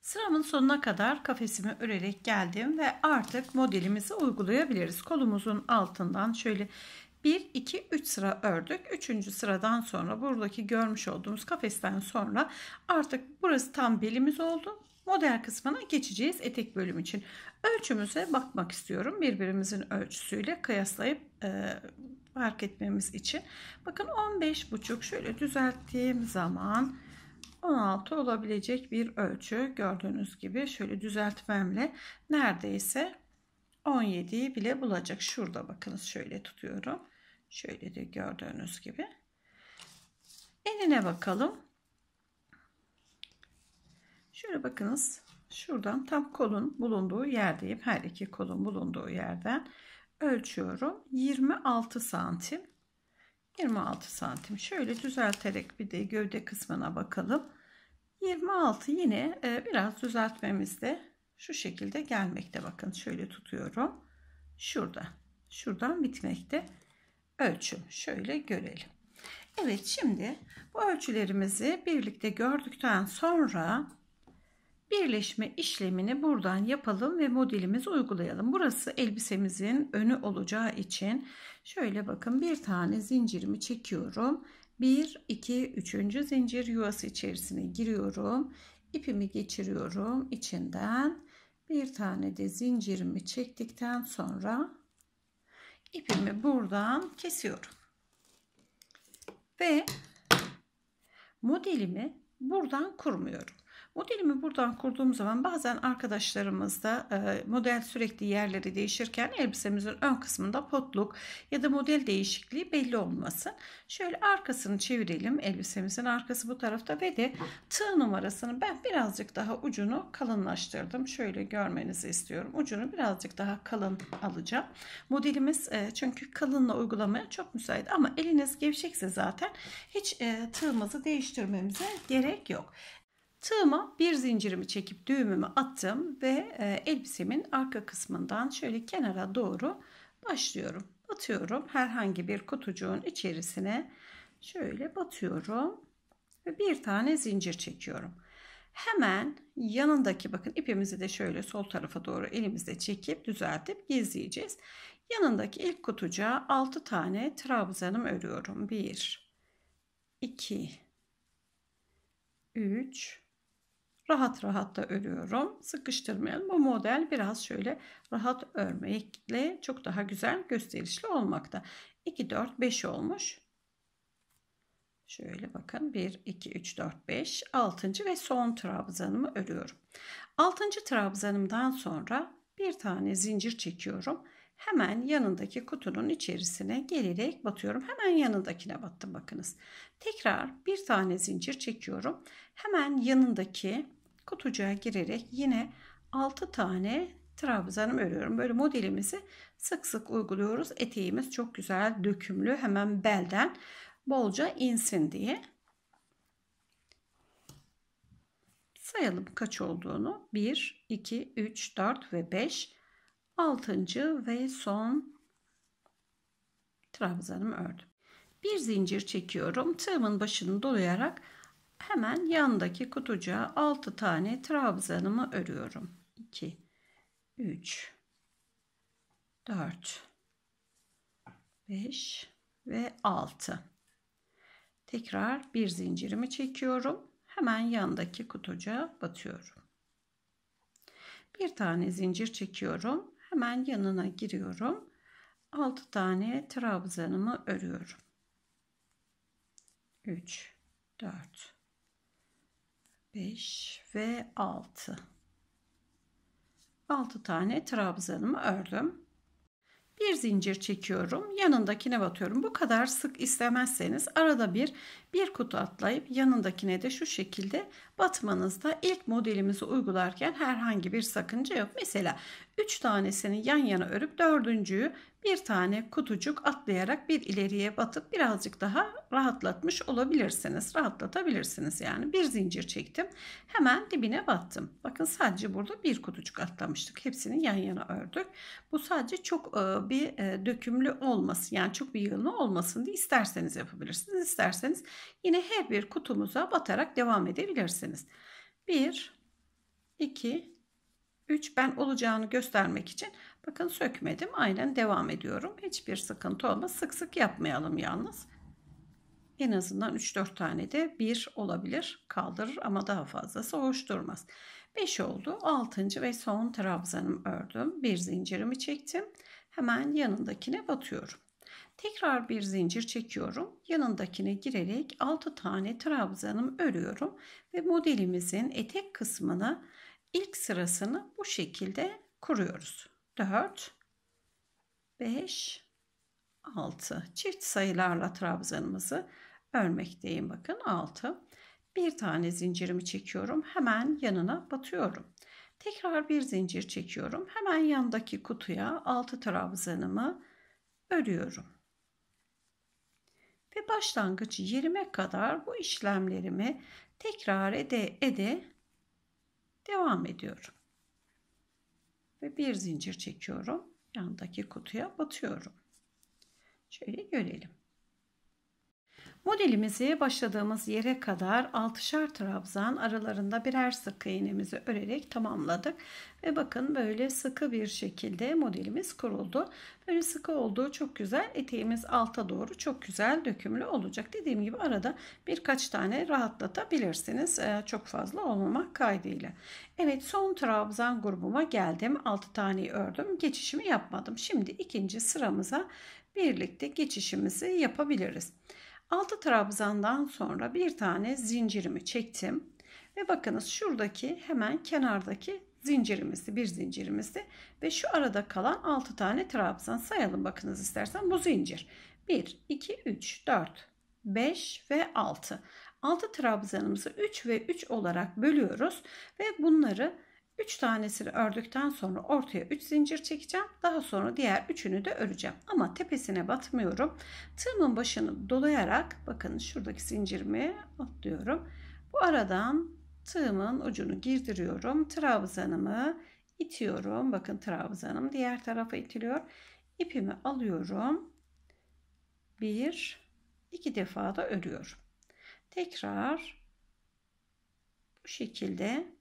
Sıramın sonuna kadar kafesimi örerek geldim ve artık modelimizi uygulayabiliriz. Kolumuzun altından şöyle 1, 2, 3 sıra ördük. 3. sıradan sonra buradaki görmüş olduğumuz kafesten sonra artık burası tam belimiz oldu. Model kısmına geçeceğiz etek bölümü için. Ölçümüze bakmak istiyorum. Birbirimizin ölçüsüyle kıyaslayıp fark etmemiz için. Bakın 15,5 şöyle düzelttiğim zaman 16 olabilecek bir ölçü. Gördüğünüz gibi şöyle düzeltmemle neredeyse 17'yi bile bulacak. Şurada bakınız şöyle tutuyorum. Şöyle de gördüğünüz gibi. Eline bakalım. Şöyle bakınız. Şuradan tam kolun bulunduğu yerdeyim. Her iki kolun bulunduğu yerden ölçüyorum. 26 santim. 26 santim. Şöyle düzelterek bir de gövde kısmına bakalım. 26 yine biraz düzeltmemizde şu şekilde gelmekte. Bakın şöyle tutuyorum. Şuradan bitmekte. ölçü. Şöyle görelim. Evet, şimdi bu ölçülerimizi birlikte gördükten sonra birleşme işlemini buradan yapalım ve modelimizi uygulayalım. Burası elbisemizin önü olacağı için şöyle bakın, bir tane zincirimi çekiyorum. 1, 2, 3. zincir yuvası içerisine giriyorum. İpimi geçiriyorum içinden. Bir tane de zincirimi çektikten sonra ipimi buradan kesiyorum. Ve modelimi buradan kurmuyorum. Modelimi buradan kurduğum zaman bazen arkadaşlarımızda model sürekli yerleri değişirken elbisemizin ön kısmında potluk ya da model değişikliği belli olmasın. Şöyle arkasını çevirelim. Elbisemizin arkası bu tarafta ve de tığ numarasını ben birazcık daha ucunu kalınlaştırdım. Şöyle görmenizi istiyorum. Ucunu birazcık daha kalın alacağım. Modelimiz çünkü kalınla uygulamaya çok müsait, ama eliniz gevşekse zaten hiç tığımızı değiştirmemize gerek yok. Tığıma bir zincirimi çekip düğümümü attım ve elbisemin arka kısmından şöyle kenara doğru başlıyorum. Batıyorum, herhangi bir kutucuğun içerisine şöyle batıyorum ve bir tane zincir çekiyorum. Hemen yanındaki, bakın ipimizi de şöyle sol tarafa doğru elimizle çekip düzeltip gizleyeceğiz. Yanındaki ilk kutucuğa 6 tane trabzanım örüyorum. 1, 2, 3. Rahat rahat da örüyorum. Sıkıştırmayalım. Bu model biraz şöyle rahat örmekle çok daha güzel, gösterişli olmakta. 2, 4, 5 olmuş. Şöyle bakın. 1, 2, 3, 4, 5. 6. ve son trabzanımı örüyorum. 6. trabzanımdan sonra bir tane zincir çekiyorum. Hemen yanındaki kutunun içerisine gelerek batıyorum. Hemen yanındakine battım, bakınız. Tekrar bir tane zincir çekiyorum. Hemen yanındaki kutucuğa girerek yine 6 tane trabzanım örüyorum. Böyle modelimizi sık sık uyguluyoruz. Eteğimiz çok güzel dökümlü, hemen belden bolca insin diye. Sayalım kaç olduğunu. 1, 2, 3, 4 ve 5. 6. ve son trabzanımı ördüm. Bir zincir çekiyorum. Tığımın başını dolayarak hemen yandaki kutucuğa 6 tane trabzanımı örüyorum. 2, 3, 4, 5 ve 6. Tekrar bir zincirimi çekiyorum. Hemen yandaki kutucuğa batıyorum. Bir tane zincir çekiyorum. Hemen yanına giriyorum. 6 tane trabzanımı örüyorum. 3, 4, 5 ve 6. 6 tane trabzanımı ördüm. Bir zincir çekiyorum. Yanındakine batıyorum. Bu kadar sık istemezseniz arada bir kutu atlayıp yanındakine de şu şekilde batmanızda ilk modelimizi uygularken herhangi bir sakınca yok. Mesela 3 tanesini yan yana örüp dördüncüyü bir tane kutucuk atlayarak bir ileriye batıp birazcık daha rahatlatmış olabilirsiniz. Rahatlatabilirsiniz yani. Bir zincir çektim. Hemen dibine battım. Bakın sadece burada bir kutucuk atlamıştık. Hepsini yan yana ördük. Bu sadece çok bir dökümlü olmasın. Yani çok bir yığılma olmasın diye isterseniz yapabilirsiniz. İsterseniz yine her bir kutumuza batarak devam edebilirsiniz. 1, 2, 3. ben olacağını göstermek için bakın sökmedim, aynen devam ediyorum, hiçbir sıkıntı olmaz. Sık sık yapmayalım yalnız, en azından 3-4 tane de bir olabilir, kaldırır, ama daha fazlası hoş durmaz. 5 oldu. 6. ve son trabzanımı ördüm. Bir zincirimi çektim, hemen yanındakine batıyorum. Tekrar bir zincir çekiyorum. Yanındakine girerek 6 tane trabzanımı örüyorum ve modelimizin etek kısmını, İlk sırasını bu şekilde kuruyoruz. 4, 5, 6 çift sayılarla trabzanımızı örmekteyim. Bakın 6. Bir tane zincirimi çekiyorum. Hemen yanına batıyorum. Tekrar bir zincir çekiyorum. Hemen yandaki kutuya 6 trabzanımı örüyorum. Ve başlangıç yerime kadar bu işlemlerimi tekrar ede devam ediyorum. Ve bir zincir çekiyorum. Yandaki kutuya batıyorum. Şöyle görelim. Modelimizi başladığımız yere kadar 6'şar trabzan, aralarında birer sık iğnemizi örerek tamamladık. Ve bakın böyle sıkı bir şekilde modelimiz kuruldu. Böyle sıkı olduğu çok güzel. Eteğimiz alta doğru çok güzel dökümlü olacak. Dediğim gibi arada birkaç tane rahatlatabilirsiniz. Çok fazla olmamak kaydıyla. Evet, son trabzan grubuma geldim. 6 taneyi ördüm. Geçişimi yapmadım. Şimdi ikinci sıramıza birlikte geçişimizi yapabiliriz. 6 trabzandan sonra bir tane zincirimi çektim ve bakınız şuradaki hemen kenardaki zincirimizi, bir zincirimizi ve şu arada kalan 6 tane trabzan sayalım bakınız istersen. Bu zincir 1 2 3 4 5 ve 6 trabzanımızı 3 ve 3 olarak bölüyoruz ve bunları 3 tanesini ördükten sonra ortaya 3 zincir çekeceğim. Daha sonra diğer üçünü de öreceğim. Ama tepesine batmıyorum. Tığımın başını dolayarak bakın şuradaki zincirimi atlıyorum. Bu aradan tığımın ucunu girdiriyorum. Trabzanımı itiyorum. Bakın trabzanım diğer tarafa itiliyor. İpimi alıyorum. 1-2 defa da örüyorum. Tekrar bu şekilde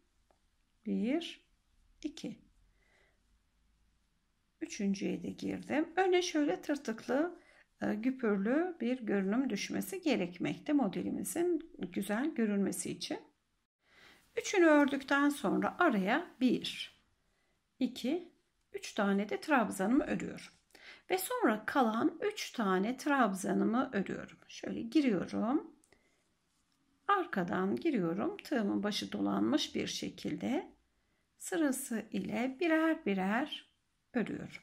1-2 üçüncüye de girdim. Öne şöyle tırtıklı, güpürlü bir görünüm düşmesi gerekmekte modelimizin güzel görünmesi için. Üçünü ördükten sonra araya 1-2-3 tane de trabzanımı örüyorum ve sonra kalan 3 tane trabzanımı örüyorum. Şöyle giriyorum, arkadan giriyorum, tığımın başı dolanmış bir şekilde sırası ile birer birer örüyorum.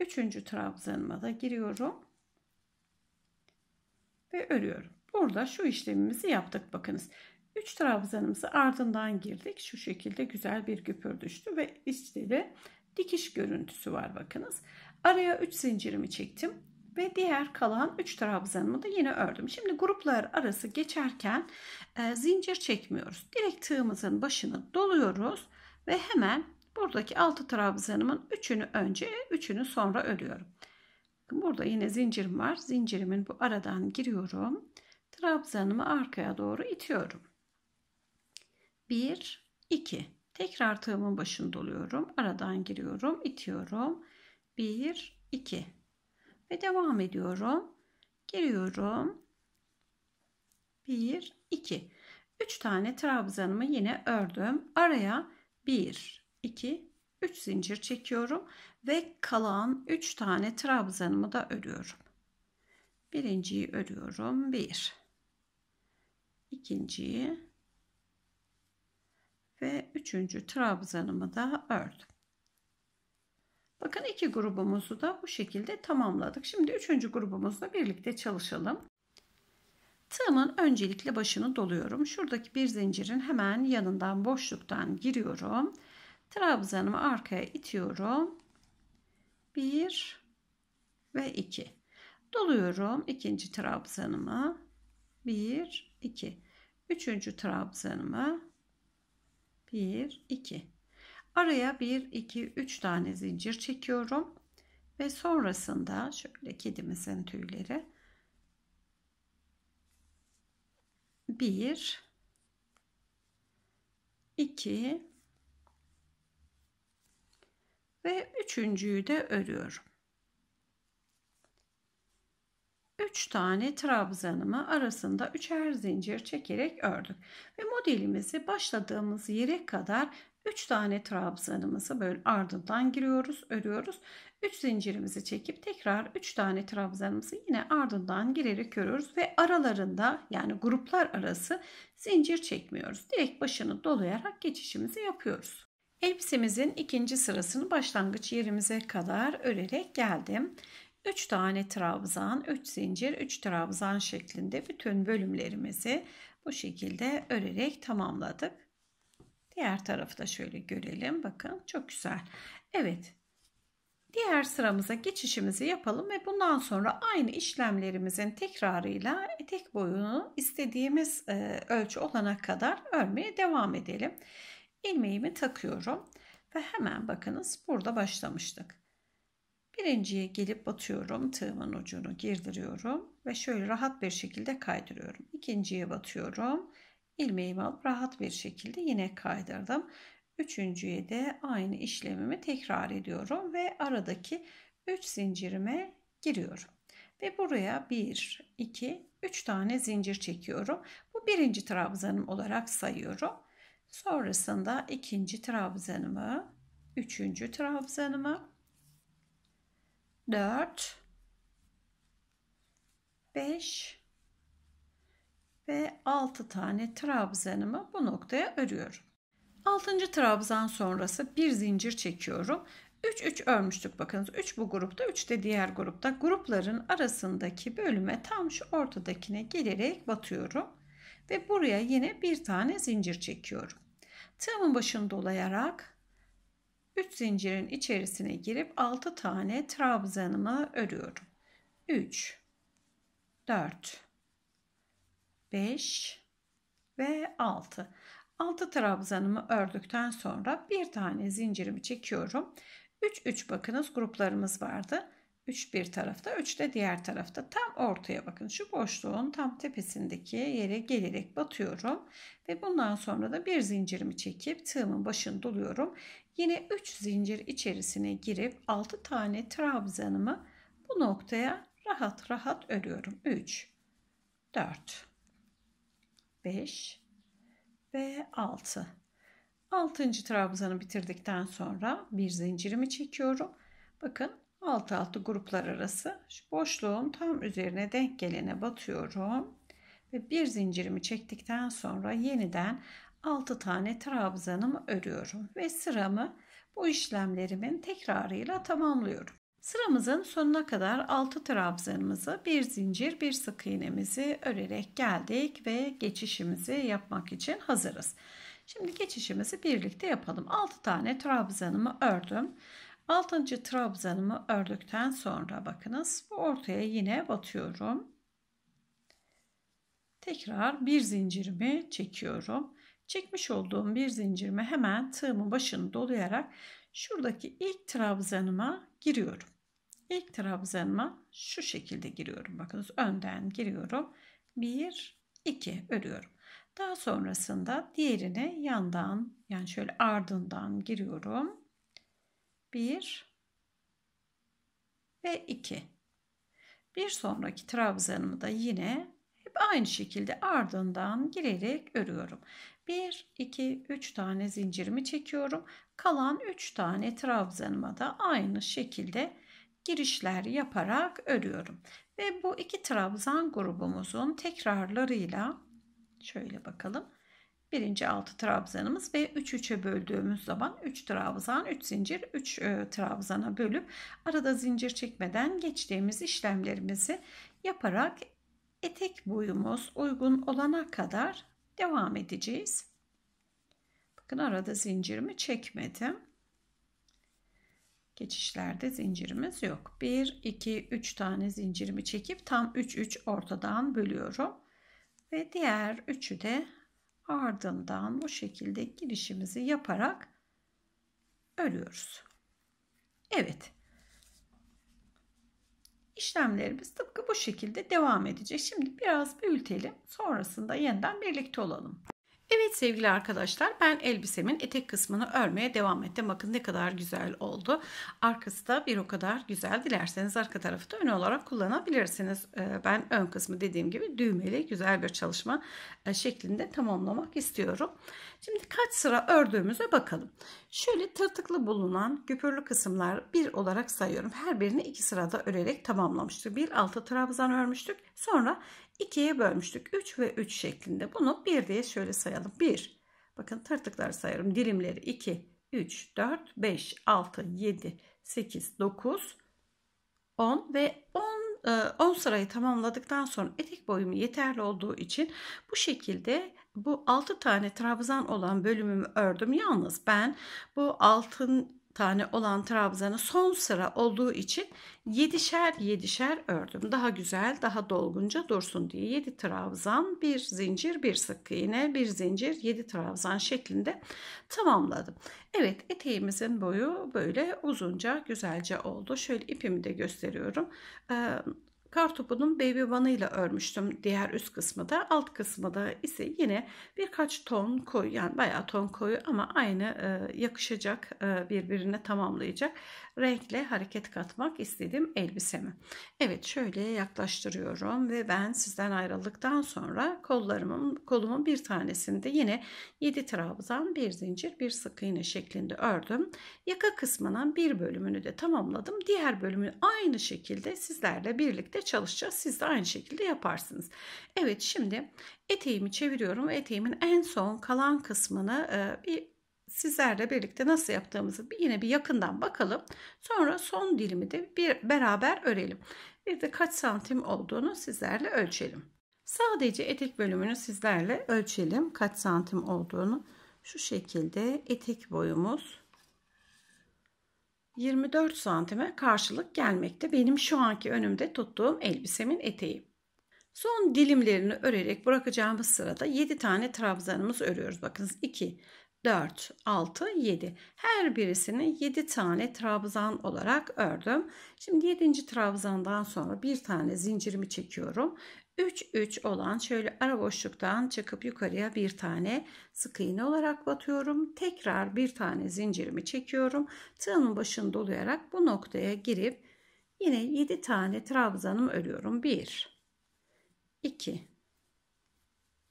3. trabzanıma da giriyorum ve örüyorum. Burada şu işlemimizi yaptık bakınız. 3 trabzanımızı ardından girdik. Şu şekilde güzel bir güpür düştü ve içte de dikiş görüntüsü var bakınız. Araya 3 zincirimi çektim ve diğer kalan 3 trabzanımı da yine ördüm. Şimdi gruplar arası geçerken zincir çekmiyoruz. Direkt tığımızın başını doluyoruz ve hemen buradaki 6 trabzanımın 3'ünü önce, 3'ünü sonra örüyorum. Burada yine zincirim var. Zincirimin bu aradan giriyorum. Trabzanımı arkaya doğru itiyorum. 1-2. Tekrar tığımın başını doluyorum. Aradan giriyorum, itiyorum. 1-2. Ve devam ediyorum. Giriyorum. 1-2. 3 tane trabzanımı yine ördüm. Araya 1-2-3 zincir çekiyorum. Ve kalan 3 tane trabzanımı da örüyorum. Birinciyi örüyorum. 1. İkinciyi. Ve 3. trabzanımı da ördüm. Bakın iki grubumuzu da bu şekilde tamamladık. Şimdi 3. grubumuzla birlikte çalışalım. Tığımın öncelikle başını doluyorum. Şuradaki bir zincirin hemen yanından boşluktan giriyorum. Trabzanımı arkaya itiyorum. 1 ve 2. Doluyorum. 2. trabzanımı. 1, 2. 3. trabzanımı. 1, 2. Araya 1-2-3 tane zincir çekiyorum ve sonrasında şöyle kedimizin tüyleri 1-2 ve üçüncüyü de örüyorum. 3 tane trabzanımı arasında 3'er zincir çekerek ördük ve modelimizi başladığımız yere kadar 3 tane trabzanımızı böyle ardından giriyoruz, örüyoruz. 3 zincirimizi çekip tekrar 3 tane trabzanımızı yine ardından girerek örüyoruz ve aralarında yani gruplar arası zincir çekmiyoruz. Direkt başını dolayarak geçişimizi yapıyoruz. Elbisemizin ikinci sırasını başlangıç yerimize kadar örerek geldim. 3 tane trabzan, 3 zincir, 3 trabzan şeklinde bütün bölümlerimizi bu şekilde örerek tamamladık. Diğer tarafı da şöyle görelim. Bakın çok güzel. Evet. Diğer sıramıza geçişimizi yapalım ve bundan sonra aynı işlemlerimizin tekrarıyla etek boyunu istediğimiz ölçü olana kadar örmeye devam edelim. İlmeğimi takıyorum ve hemen bakınız burada başlamıştık. Birinciye gelip batıyorum. Tığımın ucunu girdiriyorum ve şöyle rahat bir şekilde kaydırıyorum. İkinciye batıyorum. İlmeğimi alıp rahat bir şekilde yine kaydırdım. Üçüncüye de aynı işlemimi tekrar ediyorum ve aradaki 3 zincirime giriyorum. Ve buraya 1, 2, 3 tane zincir çekiyorum. Bu birinci trabzanım olarak sayıyorum. Sonrasında ikinci trabzanımı, üçüncü trabzanımı, 4, 5 ve 6 tane trabzanımı bu noktaya örüyorum. 6. trabzan sonrası bir zincir çekiyorum. 3-3 örmüştük, bakınız 3 bu grupta, 3 de diğer grupta. Grupların arasındaki bölüme tam şu ortadakine gelerek batıyorum ve buraya yine bir tane zincir çekiyorum. Tığımın başını dolayarak 3 zincirin içerisine girip 6 tane trabzanımı örüyorum. 3, 4, 5 ve 6. 6 trabzanımı ördükten sonra bir tane zincirimi çekiyorum. 3-3 bakınız gruplarımız vardı. 3 bir tarafta, 3 de diğer tarafta. Tam ortaya bakın, şu boşluğun tam tepesindeki yere gelerek batıyorum. Ve bundan sonra da bir zincirimi çekip tığımın başını doluyorum. Yine 3 zincir içerisine girip 6 tane trabzanımı bu noktaya rahat rahat örüyorum. 3, 4, 5 ve 6. 6. trabzanı bitirdikten sonra bir zincirimi çekiyorum. Bakın alt altı gruplar arası şu boşluğun tam üzerine denk gelene batıyorum. Ve bir zincirimi çektikten sonra yeniden 6 tane trabzanımı örüyorum ve sıramı bu işlemlerimin tekrarıyla tamamlıyorum. Sıramızın sonuna kadar 6 trabzanımızı bir zincir bir sık iğnemizi örerek geldik ve geçişimizi yapmak için hazırız. Şimdi geçişimizi birlikte yapalım. 6 tane trabzanımı ördüm. 6. trabzanımı ördükten sonra bakınız bu ortaya yine batıyorum. Tekrar bir zincirimi çekiyorum. Çekmiş olduğum bir zincirimi hemen tığımın başını dolayarak şuradaki ilk trabzanıma giriyorum. İlk trabzanıma şu şekilde giriyorum. Bakınız önden giriyorum. 1, 2 örüyorum. Daha sonrasında diğerine yandan, yani şöyle ardından giriyorum. 1 ve 2. Bir sonraki trabzanımı da yine hep aynı şekilde ardından girerek örüyorum. 1, 2, 3 tane zincirimi çekiyorum. Kalan 3 tane trabzanıma da aynı şekilde girişler yaparak örüyorum. Ve bu iki trabzan grubumuzun tekrarlarıyla şöyle bakalım. Birinci 6 trabzanımız ve 3-3'e böldüğümüz zaman 3 trabzan, 3 zincir, 3 trabzana bölüp arada zincir çekmeden geçtiğimiz işlemlerimizi yaparak etek boyumuz uygun olana kadar devam edeceğiz. Bakın arada zincirimi çekmedim. Geçişlerde zincirimiz yok. 1, 2, 3 tane zincirimi çekip tam 3-3 ortadan bölüyorum. Ve diğer 3'ü de ardından bu şekilde girişimizi yaparak örüyoruz. Evet. İşlemlerimiz tıpkı bu şekilde devam edecek. Şimdi biraz büyütelim. Sonrasında yeniden birlikte olalım. Evet sevgili arkadaşlar, ben elbisemin etek kısmını örmeye devam ettim. Bakın ne kadar güzel oldu. Arkası da bir o kadar güzel. Dilerseniz arka tarafı da ön olarak kullanabilirsiniz. Ben ön kısmı dediğim gibi düğmeli güzel bir çalışma şeklinde tamamlamak istiyorum. Şimdi kaç sıra ördüğümüze bakalım. Şöyle tırtıklı bulunan güpürlü kısımlar bir olarak sayıyorum. Her birini 2 sırada örerek tamamlamıştık. Bir 6 trabzan örmüştük. Sonra 2'ye bölmüştük. 3 ve 3 şeklinde. Bunu 1 diye şöyle sayalım. 1. Bakın tırtıklar sayıyorum. Dilimleri 2, 3, 4, 5, 6, 7, 8, 9, 10 ve 10 sırayı tamamladıktan sonra etek boyumu yeterli olduğu için bu şekilde bu 6 tane trabzan olan bölümümü ördüm. Yalnız ben bu 6 tane olan trabzanı son sıra olduğu için 7'şer 7'şer ördüm. Daha güzel, daha dolgunca dursun diye 7 trabzan, 1 zincir, 1 sık iğne, 1 zincir, 7 trabzan şeklinde tamamladım. Evet, eteğimizin boyu böyle uzunca güzelce oldu. Şöyle ipimi de gösteriyorum. Kartopunun baby one'ı ile örmüştüm diğer üst kısmı da, alt kısmı da ise yine birkaç ton koyu, yani bayağı ton koyu ama aynı yakışacak, birbirine tamamlayacak renkle hareket katmak istedim elbisemi. Evet, şöyle yaklaştırıyorum ve ben sizden ayrıldıktan sonra kolumun bir tanesinde yine 7 trabzan, 1 zincir, 1 sık iğne şeklinde ördüm. Yaka kısmının bir bölümünü de tamamladım. Diğer bölümü aynı şekilde sizlerle birlikte çalışacağız. Siz de aynı şekilde yaparsınız. Evet, şimdi eteğimi çeviriyorum ve eteğimin en son kalan kısmını sizlerle birlikte nasıl yaptığımızı yine bir yakından bakalım. Sonra son dilimi de bir beraber örelim. Bir de kaç santim olduğunu sizlerle ölçelim. Sadece etek bölümünü sizlerle ölçelim. Kaç santim olduğunu. Şu şekilde etek boyumuz 24 santime karşılık gelmekte benim şu anki önümde tuttuğum elbisemin eteği. Son dilimlerini örerek bırakacağımız sırada 7 tane trabzanımızı örüyoruz. Bakınız 2, 4, 6, 7. Her birisini 7 tane trabzan olarak ördüm. Şimdi 7. trabzandan sonra bir tane zincirimi çekiyorum. 3-3 olan şöyle ara boşluktan çıkıp yukarıya bir tane sık iğne olarak batıyorum. Tekrar bir tane zincirimi çekiyorum. Tığımın başını dolayarak bu noktaya girip yine 7 tane trabzanımı örüyorum. 1, 2,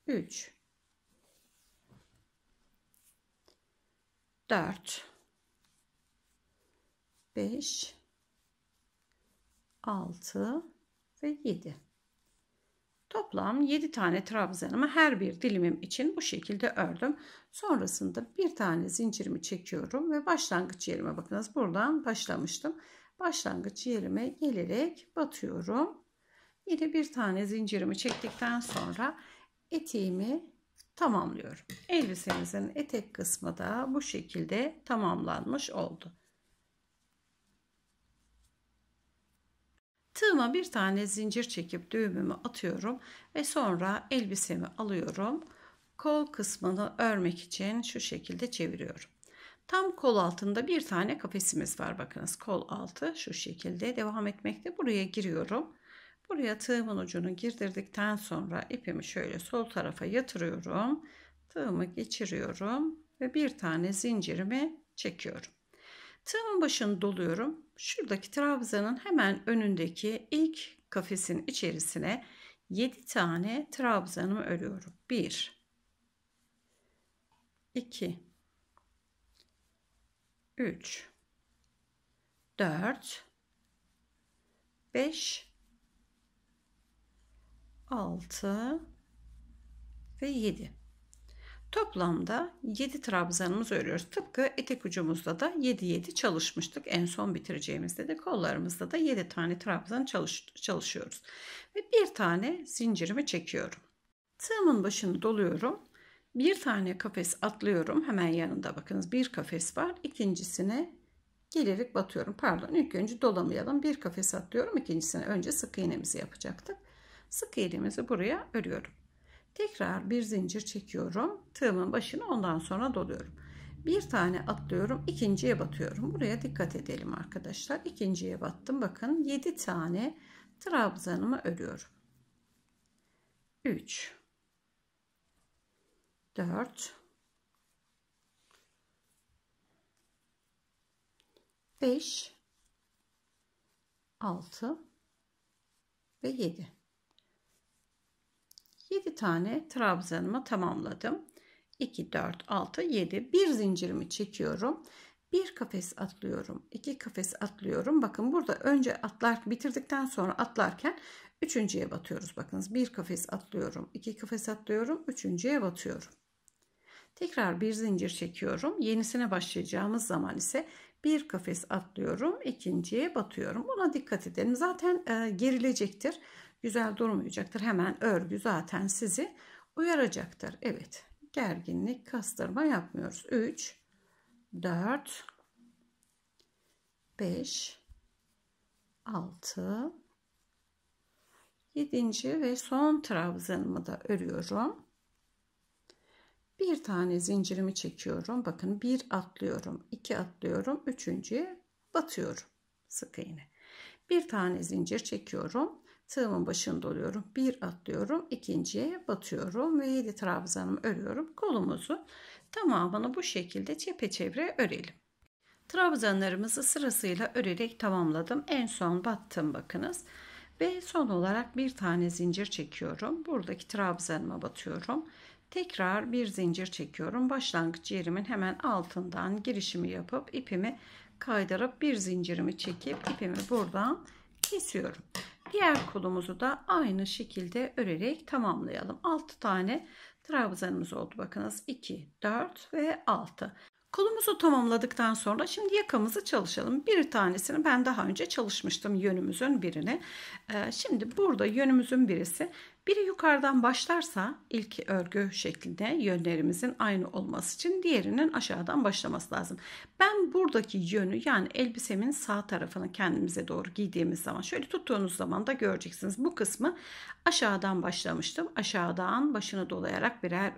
3, 4, 5, 6 ve 7. Toplam 7 tane trabzanımı her bir dilimim için bu şekilde ördüm. Sonrasında bir tane zincirimi çekiyorum ve başlangıç yerime, bakınız buradan başlamıştım. Başlangıç yerime gelerek batıyorum. Yine bir tane zincirimi çektikten sonra eteğimi tamamlıyorum. Elbisemizin etek kısmı da bu şekilde tamamlanmış oldu. Tığıma bir tane zincir çekip düğümümü atıyorum ve sonra elbisemi alıyorum. Kol kısmını örmek için şu şekilde çeviriyorum. Tam kol altında bir tane kafesimiz var. Bakınız kol altı şu şekilde devam etmekte. Buraya giriyorum. Buraya tığımın ucunu girdirdikten sonra ipimi şöyle sol tarafa yatırıyorum. Tığımı geçiriyorum ve bir tane zincirimi çekiyorum. Tığımın başını doluyorum. Şuradaki trabzanın hemen önündeki ilk kafesin içerisine 7 tane trabzanımı örüyorum. 1, 2, 3, 4, 5, 6 ve 7. Toplamda 7 trabzanımızı örüyoruz. Tıpkı etek ucumuzda da 7-7 çalışmıştık. En son bitireceğimizde de kollarımızda da 7 tane trabzan çalışıyoruz. Ve bir tane zincirimi çekiyorum. Tığımın başını doluyorum. Bir tane kafes atlıyorum. Hemen yanında bakınız bir kafes var. İkincisine gelerek batıyorum. Pardon, ilk önce dolamayalım. Bir kafes atlıyorum. İkincisine önce sık iğnemizi yapacaktık. Sık iğnemizi buraya örüyorum. Tekrar bir zincir çekiyorum. Tığımın başını ondan sonra doluyorum. Bir tane atlıyorum. İkinciye batıyorum. Buraya dikkat edelim arkadaşlar. İkinciye battım. Bakın 7 tane trabzanımı örüyorum. 3, 4, 5, 6 ve 7. 7 tane trabzanımı tamamladım. 2, 4, 6, 7. Bir zincirimi çekiyorum. Bir kafes atlıyorum. 2 kafes atlıyorum. Bakın burada önce bitirdikten sonra atlarken üçüncüye batıyoruz. Bakınız bir kafes atlıyorum. 2 kafes atlıyorum. Üçüncüye batıyorum. Tekrar bir zincir çekiyorum. Yenisine başlayacağımız zaman ise bir kafes atlıyorum. İkinciye batıyorum. Buna dikkat edelim. Zaten gerilecektir. Güzel durmayacaktır. Hemen örgü zaten sizi uyaracaktır. Evet. Gerginlik, kastırma yapmıyoruz. 3, 4, 5, 6, 7. ve son trabzanımı da örüyorum. Bir tane zincirimi çekiyorum. Bakın, bir atlıyorum, iki atlıyorum, üçüncüye batıyorum. Sık iğne. Bir tane zincir çekiyorum. Tığımın başını doluyorum. Bir atlıyorum, ikinciye batıyorum ve 7 trabzanımı örüyorum. Kolumuzu tamamını bu şekilde çepeçevre örelim. Trabzanlarımızı sırasıyla örerek tamamladım. En son battım, bakınız. Ve son olarak bir tane zincir çekiyorum. Buradaki trabzanıma batıyorum. Tekrar bir zincir çekiyorum. Başlangıç yerimin hemen altından girişimi yapıp ipimi kaydırıp bir zincirimi çekip ipimi buradan kesiyorum. Diğer kolumuzu da aynı şekilde örerek tamamlayalım. 6 tane trabzanımız oldu. Bakınız 2, 4 ve 6. Kolumuzu tamamladıktan sonra şimdi yakamızı çalışalım. Bir tanesini ben daha önce çalışmıştım, yönümüzün birini. Şimdi burada yönümüzün biri yukarıdan başlarsa ilk örgü şeklinde yönlerimizin aynı olması için diğerinin aşağıdan başlaması lazım. Ben buradaki yönü, yani elbisemin sağ tarafını kendimize doğru giydiğimiz zaman, şöyle tuttuğunuz zaman da göreceksiniz. Bu kısmı aşağıdan başlamıştım. Aşağıdan başını dolayarak birer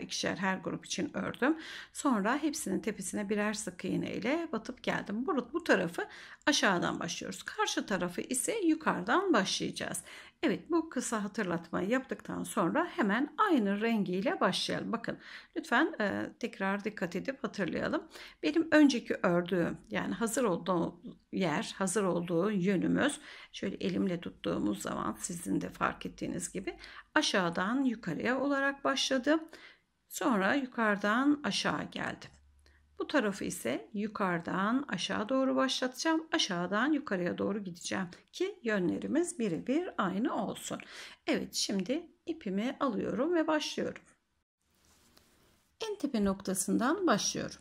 ikişer her grup için ördüm. Sonra hepsinin tepesine birer sık iğne ile batıp geldim. Bu tarafı aşağıdan başlıyoruz. Karşı tarafı ise yukarıdan başlayacağız. Evet, bu kısa hatırlatmayı yaptıktan sonra hemen aynı rengiyle başlayalım. Bakın lütfen tekrar dikkat edip hatırlayalım. Benim önceki ördüğüm, yani hazır olduğu yönümüz, şöyle elimle tuttuğumuz zaman sizin de fark ettiğiniz gibi aşağıdan yukarıya olarak başladım. Sonra yukarıdan aşağı geldim. Bu tarafı ise yukarıdan aşağı doğru başlatacağım. Aşağıdan yukarıya doğru gideceğim ki yönlerimiz birebir aynı olsun. Evet, şimdi ipimi alıyorum ve başlıyorum. En tepe noktasından başlıyorum.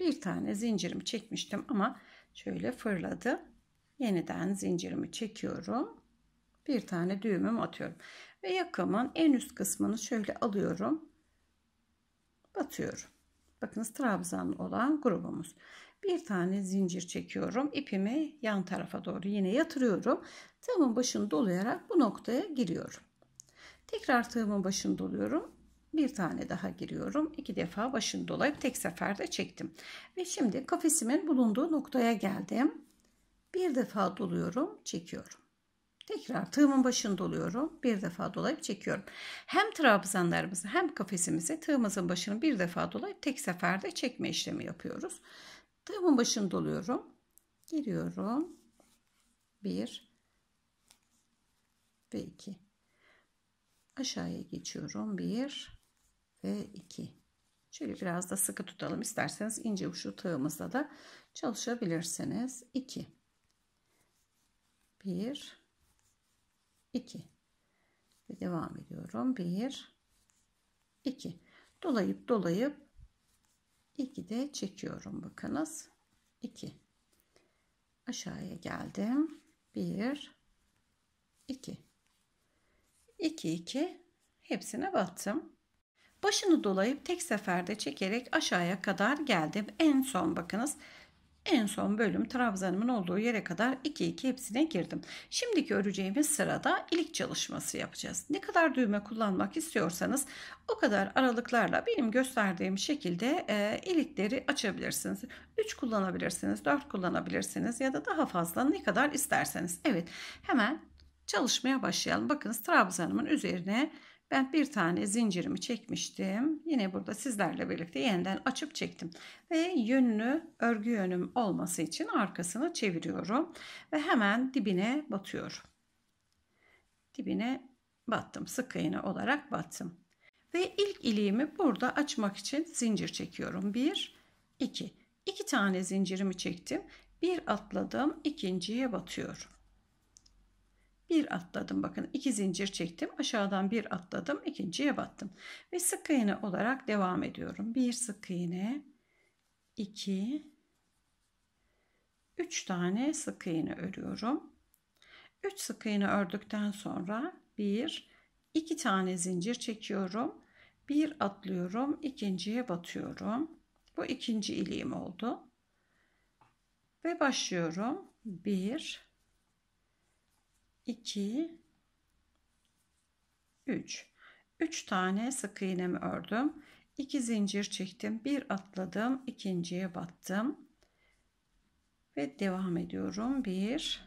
Bir tane zincirimi çekmiştim ama şöyle fırladı. Yeniden zincirimi çekiyorum. Bir tane düğümümü atıyorum. Ve yakamın en üst kısmını şöyle alıyorum. Batıyorum. Bakınız, trabzan olan grubumuz. Bir tane zincir çekiyorum. İpimi yan tarafa doğru yine yatırıyorum. Tığımın başını dolayarak bu noktaya giriyorum. Tekrar tığımın başını doluyorum. Bir tane daha giriyorum. 2 defa başını dolayıp tek seferde çektim. Ve şimdi kafesimin bulunduğu noktaya geldim. Bir defa doluyorum, çekiyorum. Tekrar tığımın başını doluyorum. Bir defa dolayıp çekiyorum. Hem trabzanlarımızı hem kafesimizi tığımızın başını bir defa dolayıp tek seferde çekme işlemi yapıyoruz. Tığımın başını doluyorum. Giriyorum. 1 ve 2. Aşağıya geçiyorum. 1 ve 2. Şöyle biraz da sıkı tutalım. İsterseniz ince uçlu tığımızla da çalışabilirsiniz. 2. 1 2 ve devam ediyorum. 1 2, dolayıp 2 de çekiyorum. Bakınız, 2 aşağıya geldim. 1 2 2 2, hepsine battım. Başını dolayıp tek seferde çekerek aşağıya kadar geldim. En son, bakınız, en son bölüm trabzanımın olduğu yere kadar 2-2 hepsine girdim. Şimdiki öreceğimiz sırada ilik çalışması yapacağız. Ne kadar düğme kullanmak istiyorsanız o kadar aralıklarla benim gösterdiğim şekilde ilikleri açabilirsiniz. 3 kullanabilirsiniz, 4 kullanabilirsiniz ya da daha fazla, ne kadar isterseniz. Evet, hemen çalışmaya başlayalım. Bakınız, trabzanımın üzerine ben bir tane zincirimi çekmiştim. Yine burada sizlerle birlikte yeniden açıp çektim. Ve yönünü, örgü yönüm olması için arkasını çeviriyorum. Ve hemen dibine batıyorum. Dibine battım. Sık iğne olarak battım. Ve ilk iliğimi burada açmak için zincir çekiyorum. 1, 2. 2 tane zincirimi çektim. Bir atladım. İkinciye batıyorum. Bir atladım, bakın, 2 zincir çektim, aşağıdan bir atladım, ikinciye battım ve sık iğne olarak devam ediyorum. 1 sık iğne, 2, 3 tane sık iğne örüyorum. 3 sık iğne ördükten sonra 1, 2 tane zincir çekiyorum, bir atlıyorum, ikinciye batıyorum. Bu ikinci iliğim oldu. Ve başlıyorum. 1 2 3 3 tane sık iğnemi ördüm. 2 zincir çektim. 1 atladım. İkinciye battım. Ve devam ediyorum. 1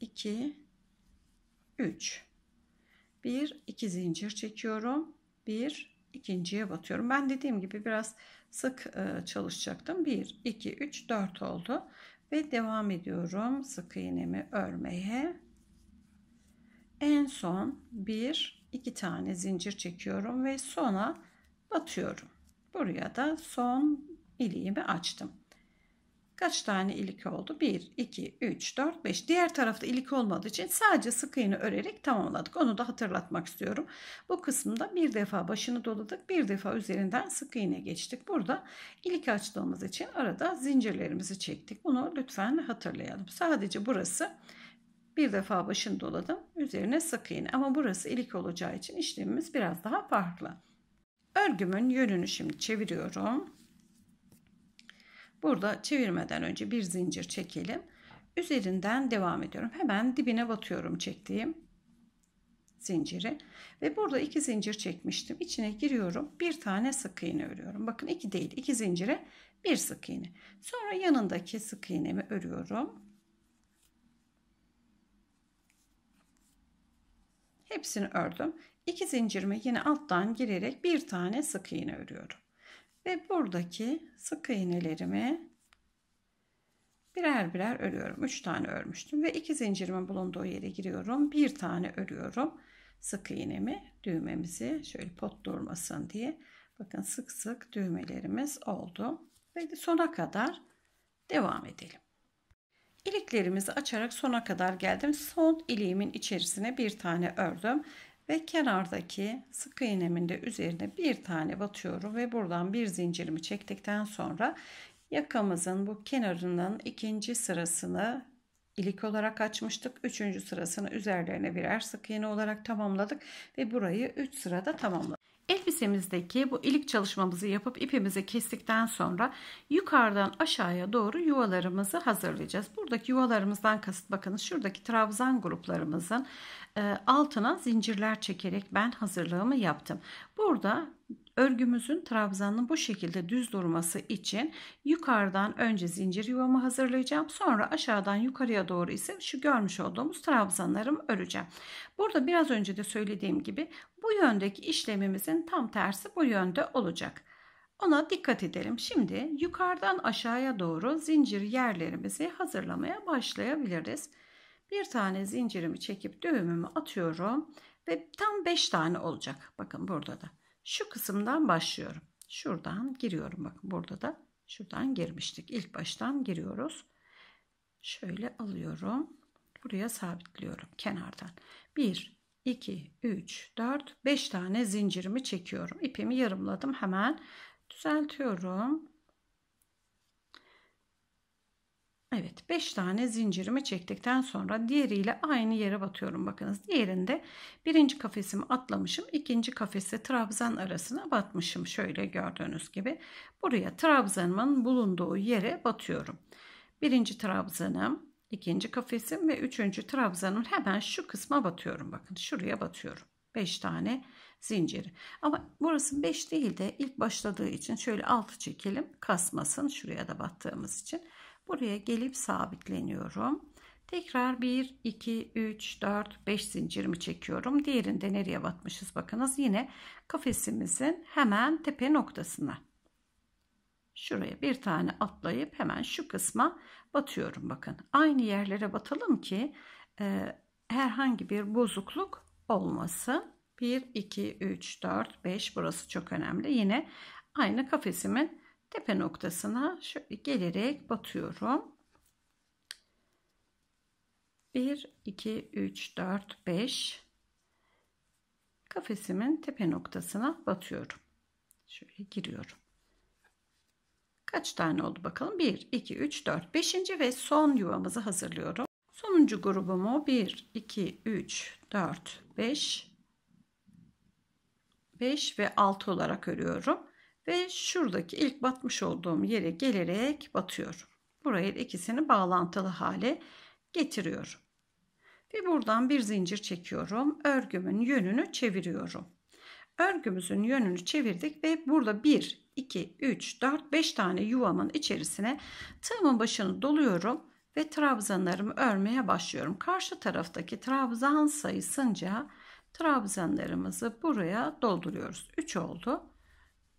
2 3 1 2 zincir çekiyorum. 1 ikinciye batıyorum. Ben dediğim gibi biraz sık çalışacaktım. 1 2 3 4 oldu. Ve devam ediyorum sık iğnemi örmeye. En son 1-2 tane zincir çekiyorum ve sona batıyorum. Buraya da son iliğimi açtım. Kaç tane ilik oldu? 1 2 3 4 5. Diğer tarafta ilik olmadığı için sadece sık iğne örerek tamamladık. Onu da hatırlatmak istiyorum. Bu kısımda bir defa başını doladık, bir defa üzerinden sık iğne geçtik. Burada ilik açtığımız için arada zincirlerimizi çektik. Bunu lütfen hatırlayalım. Sadece burası bir defa başını doladım, üzerine sık iğne, ama burası ilik olacağı için işlemimiz biraz daha farklı. Örgümün yönünü şimdi çeviriyorum. Burada çevirmeden önce bir zincir çekelim. Üzerinden devam ediyorum. Hemen dibine batıyorum çektiğim zinciri. Ve burada 2 zincir çekmiştim. İçine giriyorum. 1 tane sık iğne örüyorum. Bakın 2 değil, 2 zincire 1 sık iğne. Sonra yanındaki sık iğnemi örüyorum. Hepsini ördüm. 2 zincirimi yine alttan girerek 1 tane sık iğne örüyorum. Ve buradaki sık iğnelerimi birer birer örüyorum. 3 tane örmüştüm ve 2 zincirimin bulunduğu yere giriyorum. 1 tane örüyorum. Sık iğnemi, düğmemizi şöyle pot durmasın diye. Bakın sık sık düğmelerimiz oldu. Ve de sona kadar devam edelim. İliklerimizi açarak sona kadar geldim. Son iliğimin içerisine 1 tane ördüm. Ve kenardaki sık iğnemin de üzerine 1 tane batıyorum ve buradan bir zincirimi çektikten sonra yakamızın bu kenarının 2. sırasını ilik olarak açmıştık. 3. sırasını üzerlerine birer sık iğne olarak tamamladık ve burayı 3 sırada tamamladık. Elbisemizdeki bu ilik çalışmamızı yapıp ipimizi kestikten sonra yukarıdan aşağıya doğru yuvalarımızı hazırlayacağız. Buradaki yuvalarımızdan kasıt, bakın şuradaki trabzan gruplarımızın altına zincirler çekerek ben hazırlığımı yaptım. Burada örgümüzün trabzanının bu şekilde düz durması için yukarıdan önce zincir yuvamı hazırlayacağım. Sonra aşağıdan yukarıya doğru ise şu görmüş olduğumuz trabzanlarımı öreceğim. Burada biraz önce de söylediğim gibi bu yöndeki işlemimizin tam tersi bu yönde olacak. Ona dikkat edelim. Şimdi yukarıdan aşağıya doğru zincir yerlerimizi hazırlamaya başlayabiliriz. Bir tane zincirimi çekip düğümümü atıyorum ve tam 5 tane olacak. Bakın burada da. Şu kısımdan başlıyorum. Şuradan giriyorum. Bakın burada da şuradan girmiştik. İlk baştan giriyoruz. Şöyle alıyorum. Buraya sabitliyorum kenardan. 1, 2, 3, 4, 5 tane zincirimi çekiyorum. İpimi yarımladım. Hemen düzeltiyorum. Evet, 5 tane zincirimi çektikten sonra diğeriyle aynı yere batıyorum. Bakınız diğerinde birinci kafesimi atlamışım. İkinci kafesi trabzan arasına batmışım. Şöyle gördüğünüz gibi. Buraya trabzanımın bulunduğu yere batıyorum. Birinci trabzanım, ikinci kafesim ve üçüncü trabzanım hemen şu kısma batıyorum. Bakın şuraya batıyorum. 5 tane zinciri. Ama burası 5 değil de ilk başladığı için şöyle 6 çekelim. Kasmasın şuraya da battığımız için. Buraya gelip sabitleniyorum. Tekrar 1, 2, 3, 4, 5 zincirimi çekiyorum. Diğerinde nereye batmışız bakınız. Yine kafesimizin hemen tepe noktasına. Şuraya bir tane atlayıp hemen şu kısma batıyorum. Bakın aynı yerlere batalım ki herhangi bir bozukluk olmasın. 1, 2, 3, 4, 5 burası çok önemli. Yine aynı kafesimin tepe noktasına şöyle gelerek batıyorum. 1, 2, 3, 4, 5 kafesimin tepe noktasına batıyorum. Şöyle giriyorum. Kaç tane oldu bakalım? 1, 2, 3, 4, 5. ve son yuvamızı hazırlıyorum. Sonuncu grubumu 1, 2, 3, 4, 5 ve 6 olarak örüyorum. Ve şuradaki ilk batmış olduğum yere gelerek batıyorum. buraya ikisini bağlantılı hale getiriyorum. Ve buradan bir zincir çekiyorum. Örgümün yönünü çeviriyorum. Örgümüzün yönünü çevirdik ve burada 1, 2, 3, 4, 5 tane yuvamın içerisine tığımın başını doluyorum ve trabzanlarımı örmeye başlıyorum. Karşı taraftaki trabzan sayısınca trabzanlarımızı buraya dolduruyoruz. 3 oldu.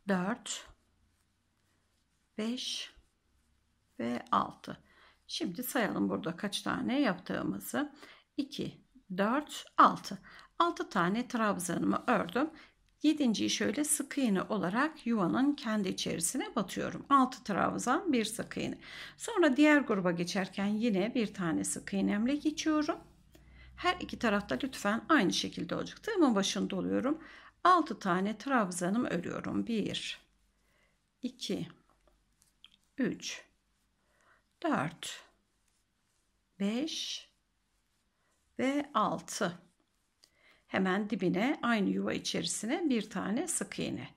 4, 5 ve 6. Şimdi sayalım burada kaç tane yaptığımızı. 2, 4, 6. 6 tane trabzanımı ördüm. 7.'yi şöyle sık iğne olarak yuvanın kendi içerisine batıyorum. 6 trabzan, 1 sık iğne. Sonra diğer gruba geçerken yine bir tane sık iğnemle geçiyorum. Her iki tarafta lütfen aynı şekilde olacak. Tığımın başını doluyorum. 6 tane trabzanımı örüyorum. 1, 2, 3, 4, 5 ve 6. Hemen dibine aynı yuva içerisine bir tane sık iğne.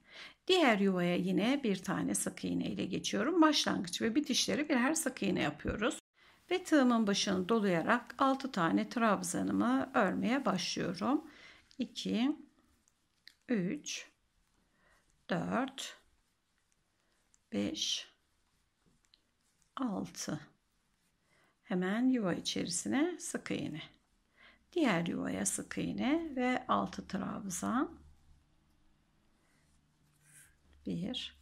Diğer yuvaya yine bir tane sık iğne ile geçiyorum. Başlangıç ve bitişleri birer sık iğne yapıyoruz. Ve tığımın başını dolayarak 6 tane trabzanımı örmeye başlıyorum. 2, 3, 4, 5, 6. Hemen yuva içerisine sık iğne. Diğer yuvaya sık iğne ve 6 trabzan. 1,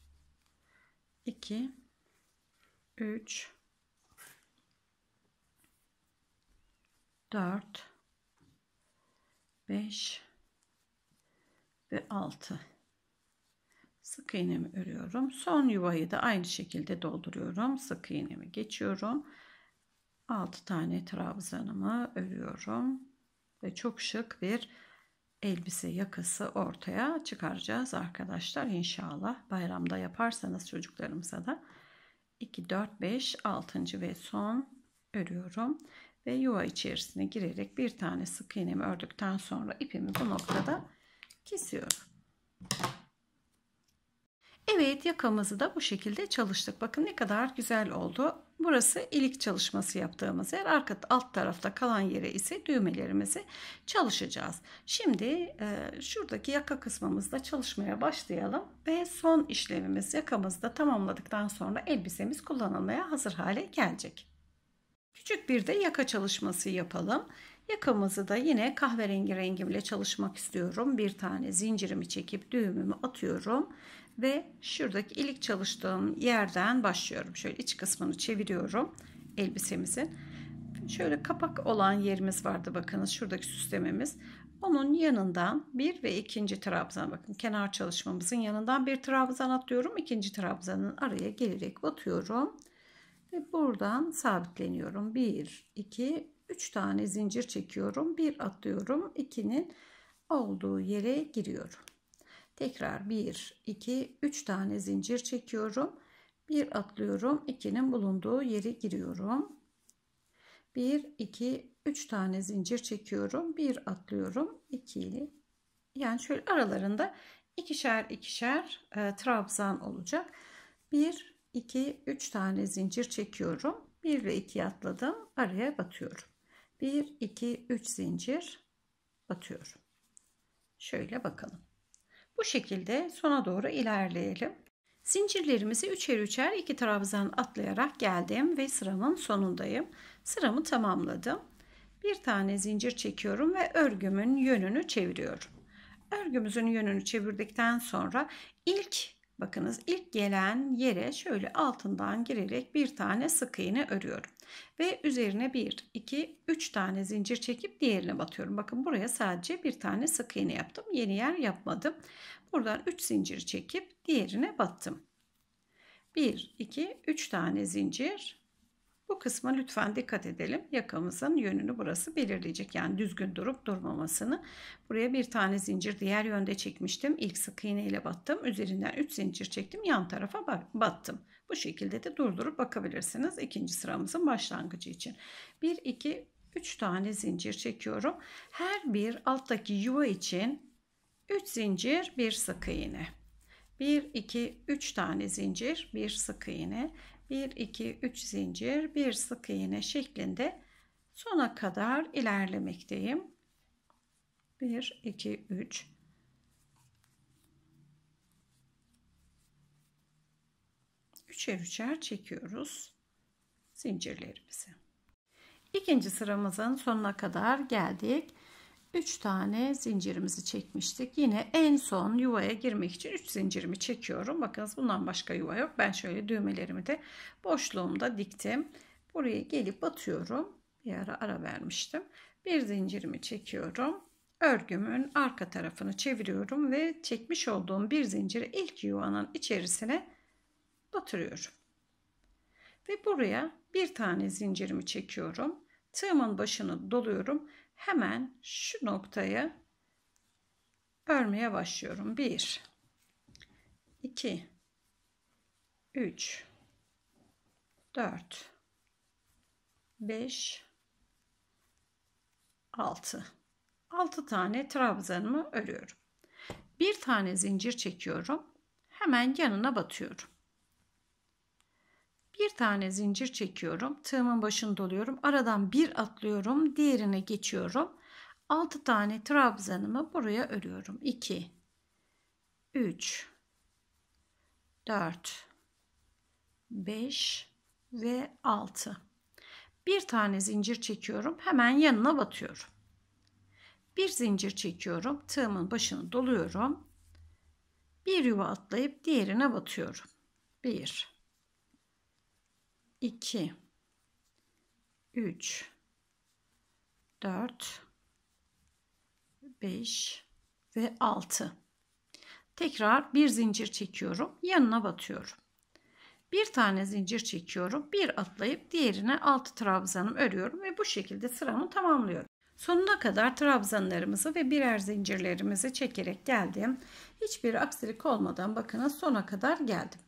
2, 3, 4, 5 ve 6. Sık iğnemi örüyorum. Son yuvayı da aynı şekilde dolduruyorum. Sık iğnemi geçiyorum. 6 tane trabzanımı örüyorum. Ve çok şık bir elbise yakası ortaya çıkaracağız arkadaşlar. İnşallah bayramda yaparsanız çocuklarımıza da. 2, 4, 5, 6. ve son örüyorum. Ve yuva içerisine girerek bir tane sık iğnemi ördükten sonra ipimi bu noktada kesiyorum. Evet, yakamızı da bu şekilde çalıştık. Bakın ne kadar güzel oldu. Burası ilik çalışması yaptığımız yer. Arka alt tarafta kalan yere ise düğmelerimizi çalışacağız. Şimdi şuradaki yaka kısmımızda çalışmaya başlayalım. Ve son işlemimiz, yakamızı da tamamladıktan sonra elbisemiz kullanılmaya hazır hale gelecek. Küçük bir de yaka çalışması yapalım. Yakamızı da yine kahverengi rengimle çalışmak istiyorum. Bir tane zincirimi çekip düğümümü atıyorum. Ve şuradaki ilik çalıştığım yerden başlıyorum. Şöyle iç kısmını çeviriyorum elbisemizin. Şöyle kapak olan yerimiz vardı, bakınız şuradaki süslememiz. Onun yanından bir ve ikinci trabzan, bakın kenar çalışmamızın yanından bir trabzan atlıyorum. İkinci trabzanın araya gelerek batıyorum. Ve buradan sabitleniyorum. 1, 2, 3 tane zincir çekiyorum. 1 atlıyorum. 2'nin olduğu yere giriyorum. Tekrar 1, 2, 3 tane zincir çekiyorum. 1 atlıyorum. 2'nin bulunduğu yere giriyorum. 1, 2, 3 tane zincir çekiyorum. 1 atlıyorum. 2'li. Yani şöyle aralarında ikişer trabzan olacak. 1, 2, 3 tane zincir çekiyorum. 1 ve 2 atladım. Araya batıyorum. 1, 2, 3 zincir batıyorum. Şöyle bakalım. Bu şekilde sona doğru ilerleyelim. Zincirlerimizi üçer iki trabzan atlayarak geldim ve sıramın sonundayım. Sıramı tamamladım. Bir tane zincir çekiyorum ve örgümün yönünü çeviriyorum. Örgümüzün yönünü çevirdikten sonra ilk gelen yere şöyle altından girerek bir tane sık iğne örüyorum. Ve üzerine 1, 2, 3 tane zincir çekip diğerine batıyorum. Bakın buraya sadece bir tane sık iğne yaptım. Yeni yer yapmadım. Buradan 3 zincir çekip diğerine battım. 1, 2, 3 tane zincir. Bu kısma lütfen dikkat edelim. Yakamızın yönünü burası belirleyecek. Yani düzgün durup durmamasını. Buraya bir tane zincir diğer yönde çekmiştim. İlk sık iğne ile battım. Üzerinden 3 zincir çektim. Yan tarafa battım. Bu şekilde de durdurup bakabilirsiniz. İkinci sıramızın başlangıcı için. 1, 2, 3 tane zincir çekiyorum. Her bir alttaki yuva için 3 zincir, 1 sık iğne. 1 2 3 tane zincir, bir sık iğne, 1 2 3 zincir, bir sık iğne şeklinde sona kadar ilerlemekteyim. 1 2 3 üçer üçer çekiyoruz zincirlerimizi. İkinci sıramızın sonuna kadar geldik. 3 tane zincirimizi çekmiştik. Yine en son yuvaya girmek için 3 zincirimi çekiyorum. Bakınız bundan başka yuva yok. Ben şöyle düğmelerimi de boşluğumda diktim. Buraya gelip batıyorum. Bir ara vermiştim. Bir zincirimi çekiyorum. Örgümün arka tarafını çeviriyorum ve çekmiş olduğum bir zinciri ilk yuvanın içerisine batırıyorum. Ve buraya bir tane zincirimi çekiyorum. Tığımın başını doluyorum. Hemen şu noktayı örmeye başlıyorum. 1 2 3 4 5 6 tane trabzanımı örüyorum. Bir tane zincir çekiyorum. Hemen yanına batıyorum. Bir tane zincir çekiyorum. Tığımın başını doluyorum. Aradan bir atlıyorum. Diğerine geçiyorum. 6 tane trabzanımı buraya örüyorum. 2 3 4 5 ve 6. Bir tane zincir çekiyorum. Hemen yanına batıyorum. Bir zincir çekiyorum. Tığımın başını doluyorum. Bir yuva atlayıp diğerine batıyorum. 1 2 3 4 5 ve 6. Tekrar bir zincir çekiyorum, yanına batıyorum. Bir tane zincir çekiyorum, bir atlayıp diğerine 6 trabzanım örüyorum ve bu şekilde sıramı tamamlıyorum. Sonuna kadar trabzanlarımızı ve birer zincirlerimizi çekerek geldim. Hiçbir aksilik olmadan bakınız sona kadar geldim.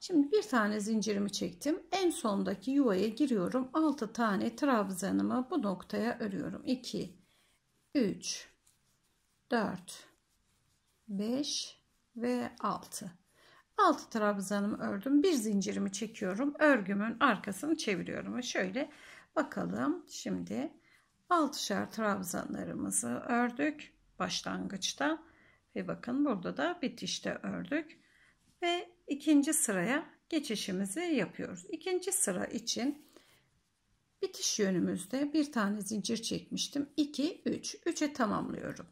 Şimdi bir tane zincirimi çektim. En sondaki yuvaya giriyorum. 6 tane trabzanımı bu noktaya örüyorum. 2, 3, 4, 5 ve 6. 6 trabzanımı ördüm. Bir zincirimi çekiyorum. Örgümün arkasını çeviriyorum. Ve şöyle bakalım. Şimdi 6'şar trabzanlarımızı ördük. Başlangıçta. Ve bakın burada da bitişte ördük. Ve ikinci sıraya geçişimizi yapıyoruz. İkinci sıra için bitiş yönümüzde bir tane zincir çekmiştim. 2 3 3'e tamamlıyorum.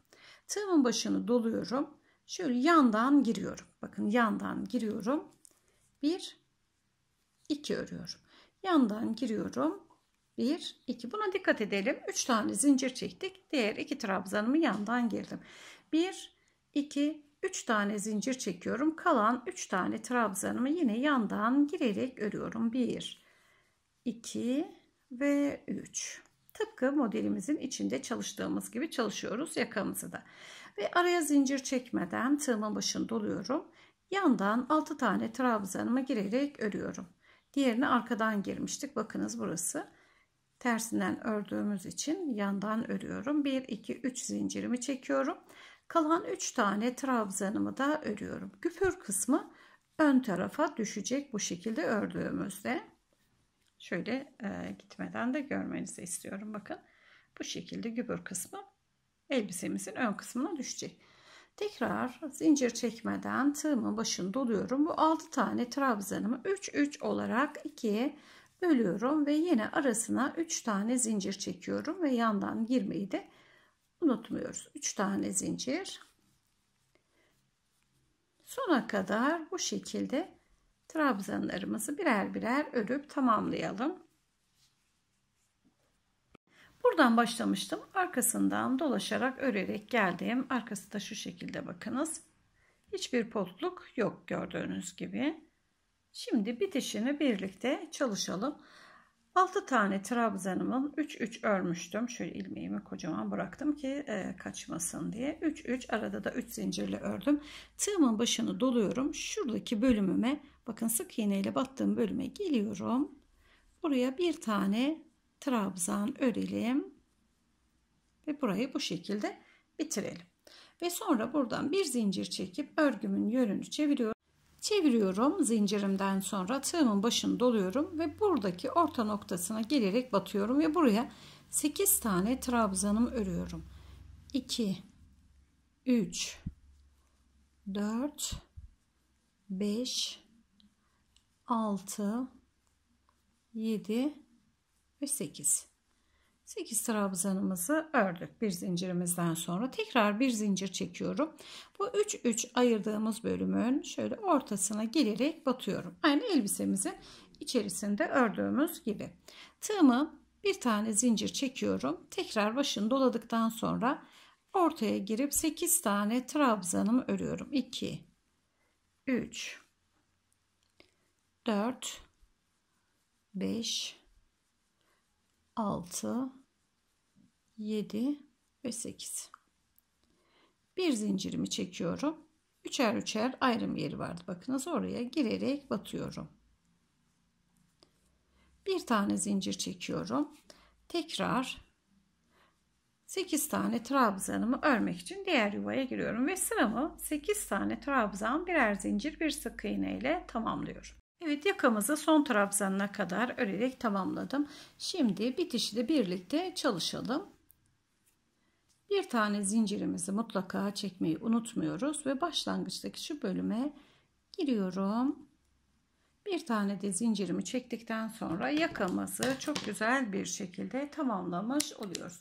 Tığımın başını doluyorum. Şöyle yandan giriyorum. Bakın yandan giriyorum. 1 2 örüyorum. Yandan giriyorum. 1 2 buna dikkat edelim. 3 tane zincir çektik. Diğer 2 trabzanımı yandan girdim. 1 2 3 tane zincir çekiyorum. Kalan 3 tane trabzanımı yine yandan girerek örüyorum. 1, 2 ve 3. Tıpkı modelimizin içinde çalıştığımız gibi çalışıyoruz yakamızı da. Ve araya zincir çekmeden tığımın başını doluyorum. Yandan 6 tane trabzanıma girerek örüyorum. Diğerini arkadan girmiştik. Bakınız burası. Tersinden ördüğümüz için yandan örüyorum. 1, 2, 3 zincirimi çekiyorum. Kalan 3 tane trabzanımı da örüyorum. Güpür kısmı ön tarafa düşecek bu şekilde ördüğümüzde. Şöyle gitmeden de görmenizi istiyorum. Bakın bu şekilde güpür kısmı elbisemizin ön kısmına düşecek. Tekrar zincir çekmeden tığımın başını doluyorum. Bu 6 tane trabzanımı 3-3 olarak 2'ye bölüyorum ve yine arasına 3 tane zincir çekiyorum ve yandan girmeyi de unutmuyoruz. 3 tane zincir. Sona kadar bu şekilde trabzanlarımızı birer birer örüp tamamlayalım. Buradan başlamıştım. Arkasından dolaşarak örerek geldim. Arkası da şu şekilde bakınız. Hiçbir potluk yok gördüğünüz gibi. Şimdi bitişini birlikte çalışalım. 6 tane trabzanımın 3-3 örmüştüm. Şöyle ilmeğimi kocaman bıraktım ki kaçmasın diye. 3-3 arada da 3 zincirle ördüm. Tığımın başını doluyorum. Şuradaki bölümüme bakın sık iğneyle battığım bölüme geliyorum. Buraya bir tane trabzan örelim. Ve burayı bu şekilde bitirelim. Ve sonra buradan bir zincir çekip örgümün yönünü çeviriyorum. Çeviriyorum. Zincirimden sonra tığımın başını doluyorum ve buradaki orta noktasına gelerek batıyorum ve buraya 8 tane trabzanımı örüyorum. 2 3 4 5 6 7 ve 8 trabzanımızı ördük. Bir zincirimizden sonra tekrar bir zincir çekiyorum. Bu 3-3 ayırdığımız bölümün şöyle ortasına gelerek batıyorum. Aynı elbisemizin içerisinde ördüğümüz gibi. Tığımı bir tane zincir çekiyorum. Tekrar başını doladıktan sonra ortaya girip 8 tane trabzanımı örüyorum. 2 3 4 5 6 7 ve 8. Bir zincirimi çekiyorum. Üçer üçer ayrım yeri vardı. Bakınız, oraya girerek batıyorum. Bir tane zincir çekiyorum. Tekrar 8 tane trabzanımı örmek için diğer yuvaya giriyorum ve sıramı 8 tane trabzan, birer zincir, bir sık iğne ile tamamlıyorum. Evet, yakamızı son trabzanına kadar örerek tamamladım. Şimdi bitişi de birlikte çalışalım. Bir tane zincirimizi mutlaka çekmeyi unutmuyoruz ve başlangıçtaki şu bölüme giriyorum. Bir tane de zincirimi çektikten sonra yakamızı çok güzel bir şekilde tamamlamış oluyoruz.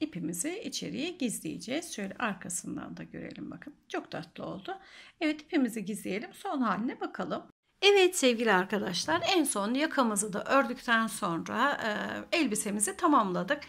İpimizi içeriye gizleyeceğiz. Şöyle arkasından da görelim, bakın. Çok tatlı oldu. Evet, ipimizi gizleyelim. Son haline bakalım. Evet sevgili arkadaşlar, en son yakamızı da ördükten sonra elbisemizi tamamladık.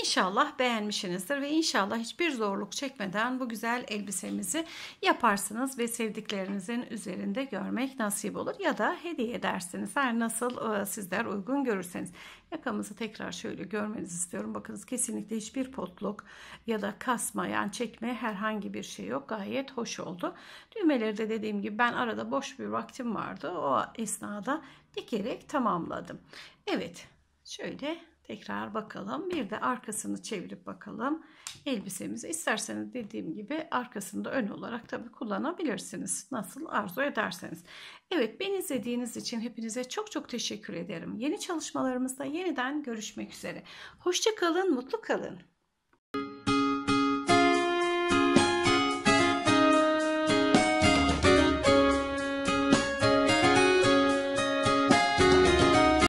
İnşallah beğenmişsinizdir ve inşallah hiçbir zorluk çekmeden bu güzel elbisemizi yaparsınız ve sevdiklerinizin üzerinde görmek nasip olur ya da hediye edersiniz. Her nasıl sizler uygun görürseniz. Yakamızı tekrar şöyle görmenizi istiyorum. Bakınız, kesinlikle hiçbir potluk ya da kasma, yani çekme herhangi bir şey yok. Gayet hoş oldu. Düğmeleri de dediğim gibi ben arada boş bir vaktim vardı. O esnada dikerek tamamladım. Evet, şöyle tekrar bakalım. Bir de arkasını çevirip bakalım. Elbisemizi isterseniz dediğim gibi arkasında ön olarak tabii kullanabilirsiniz. Nasıl arzu ederseniz. Evet, beni izlediğiniz için hepinize çok çok teşekkür ederim. Yeni çalışmalarımızda yeniden görüşmek üzere. Hoşça kalın, mutlu kalın.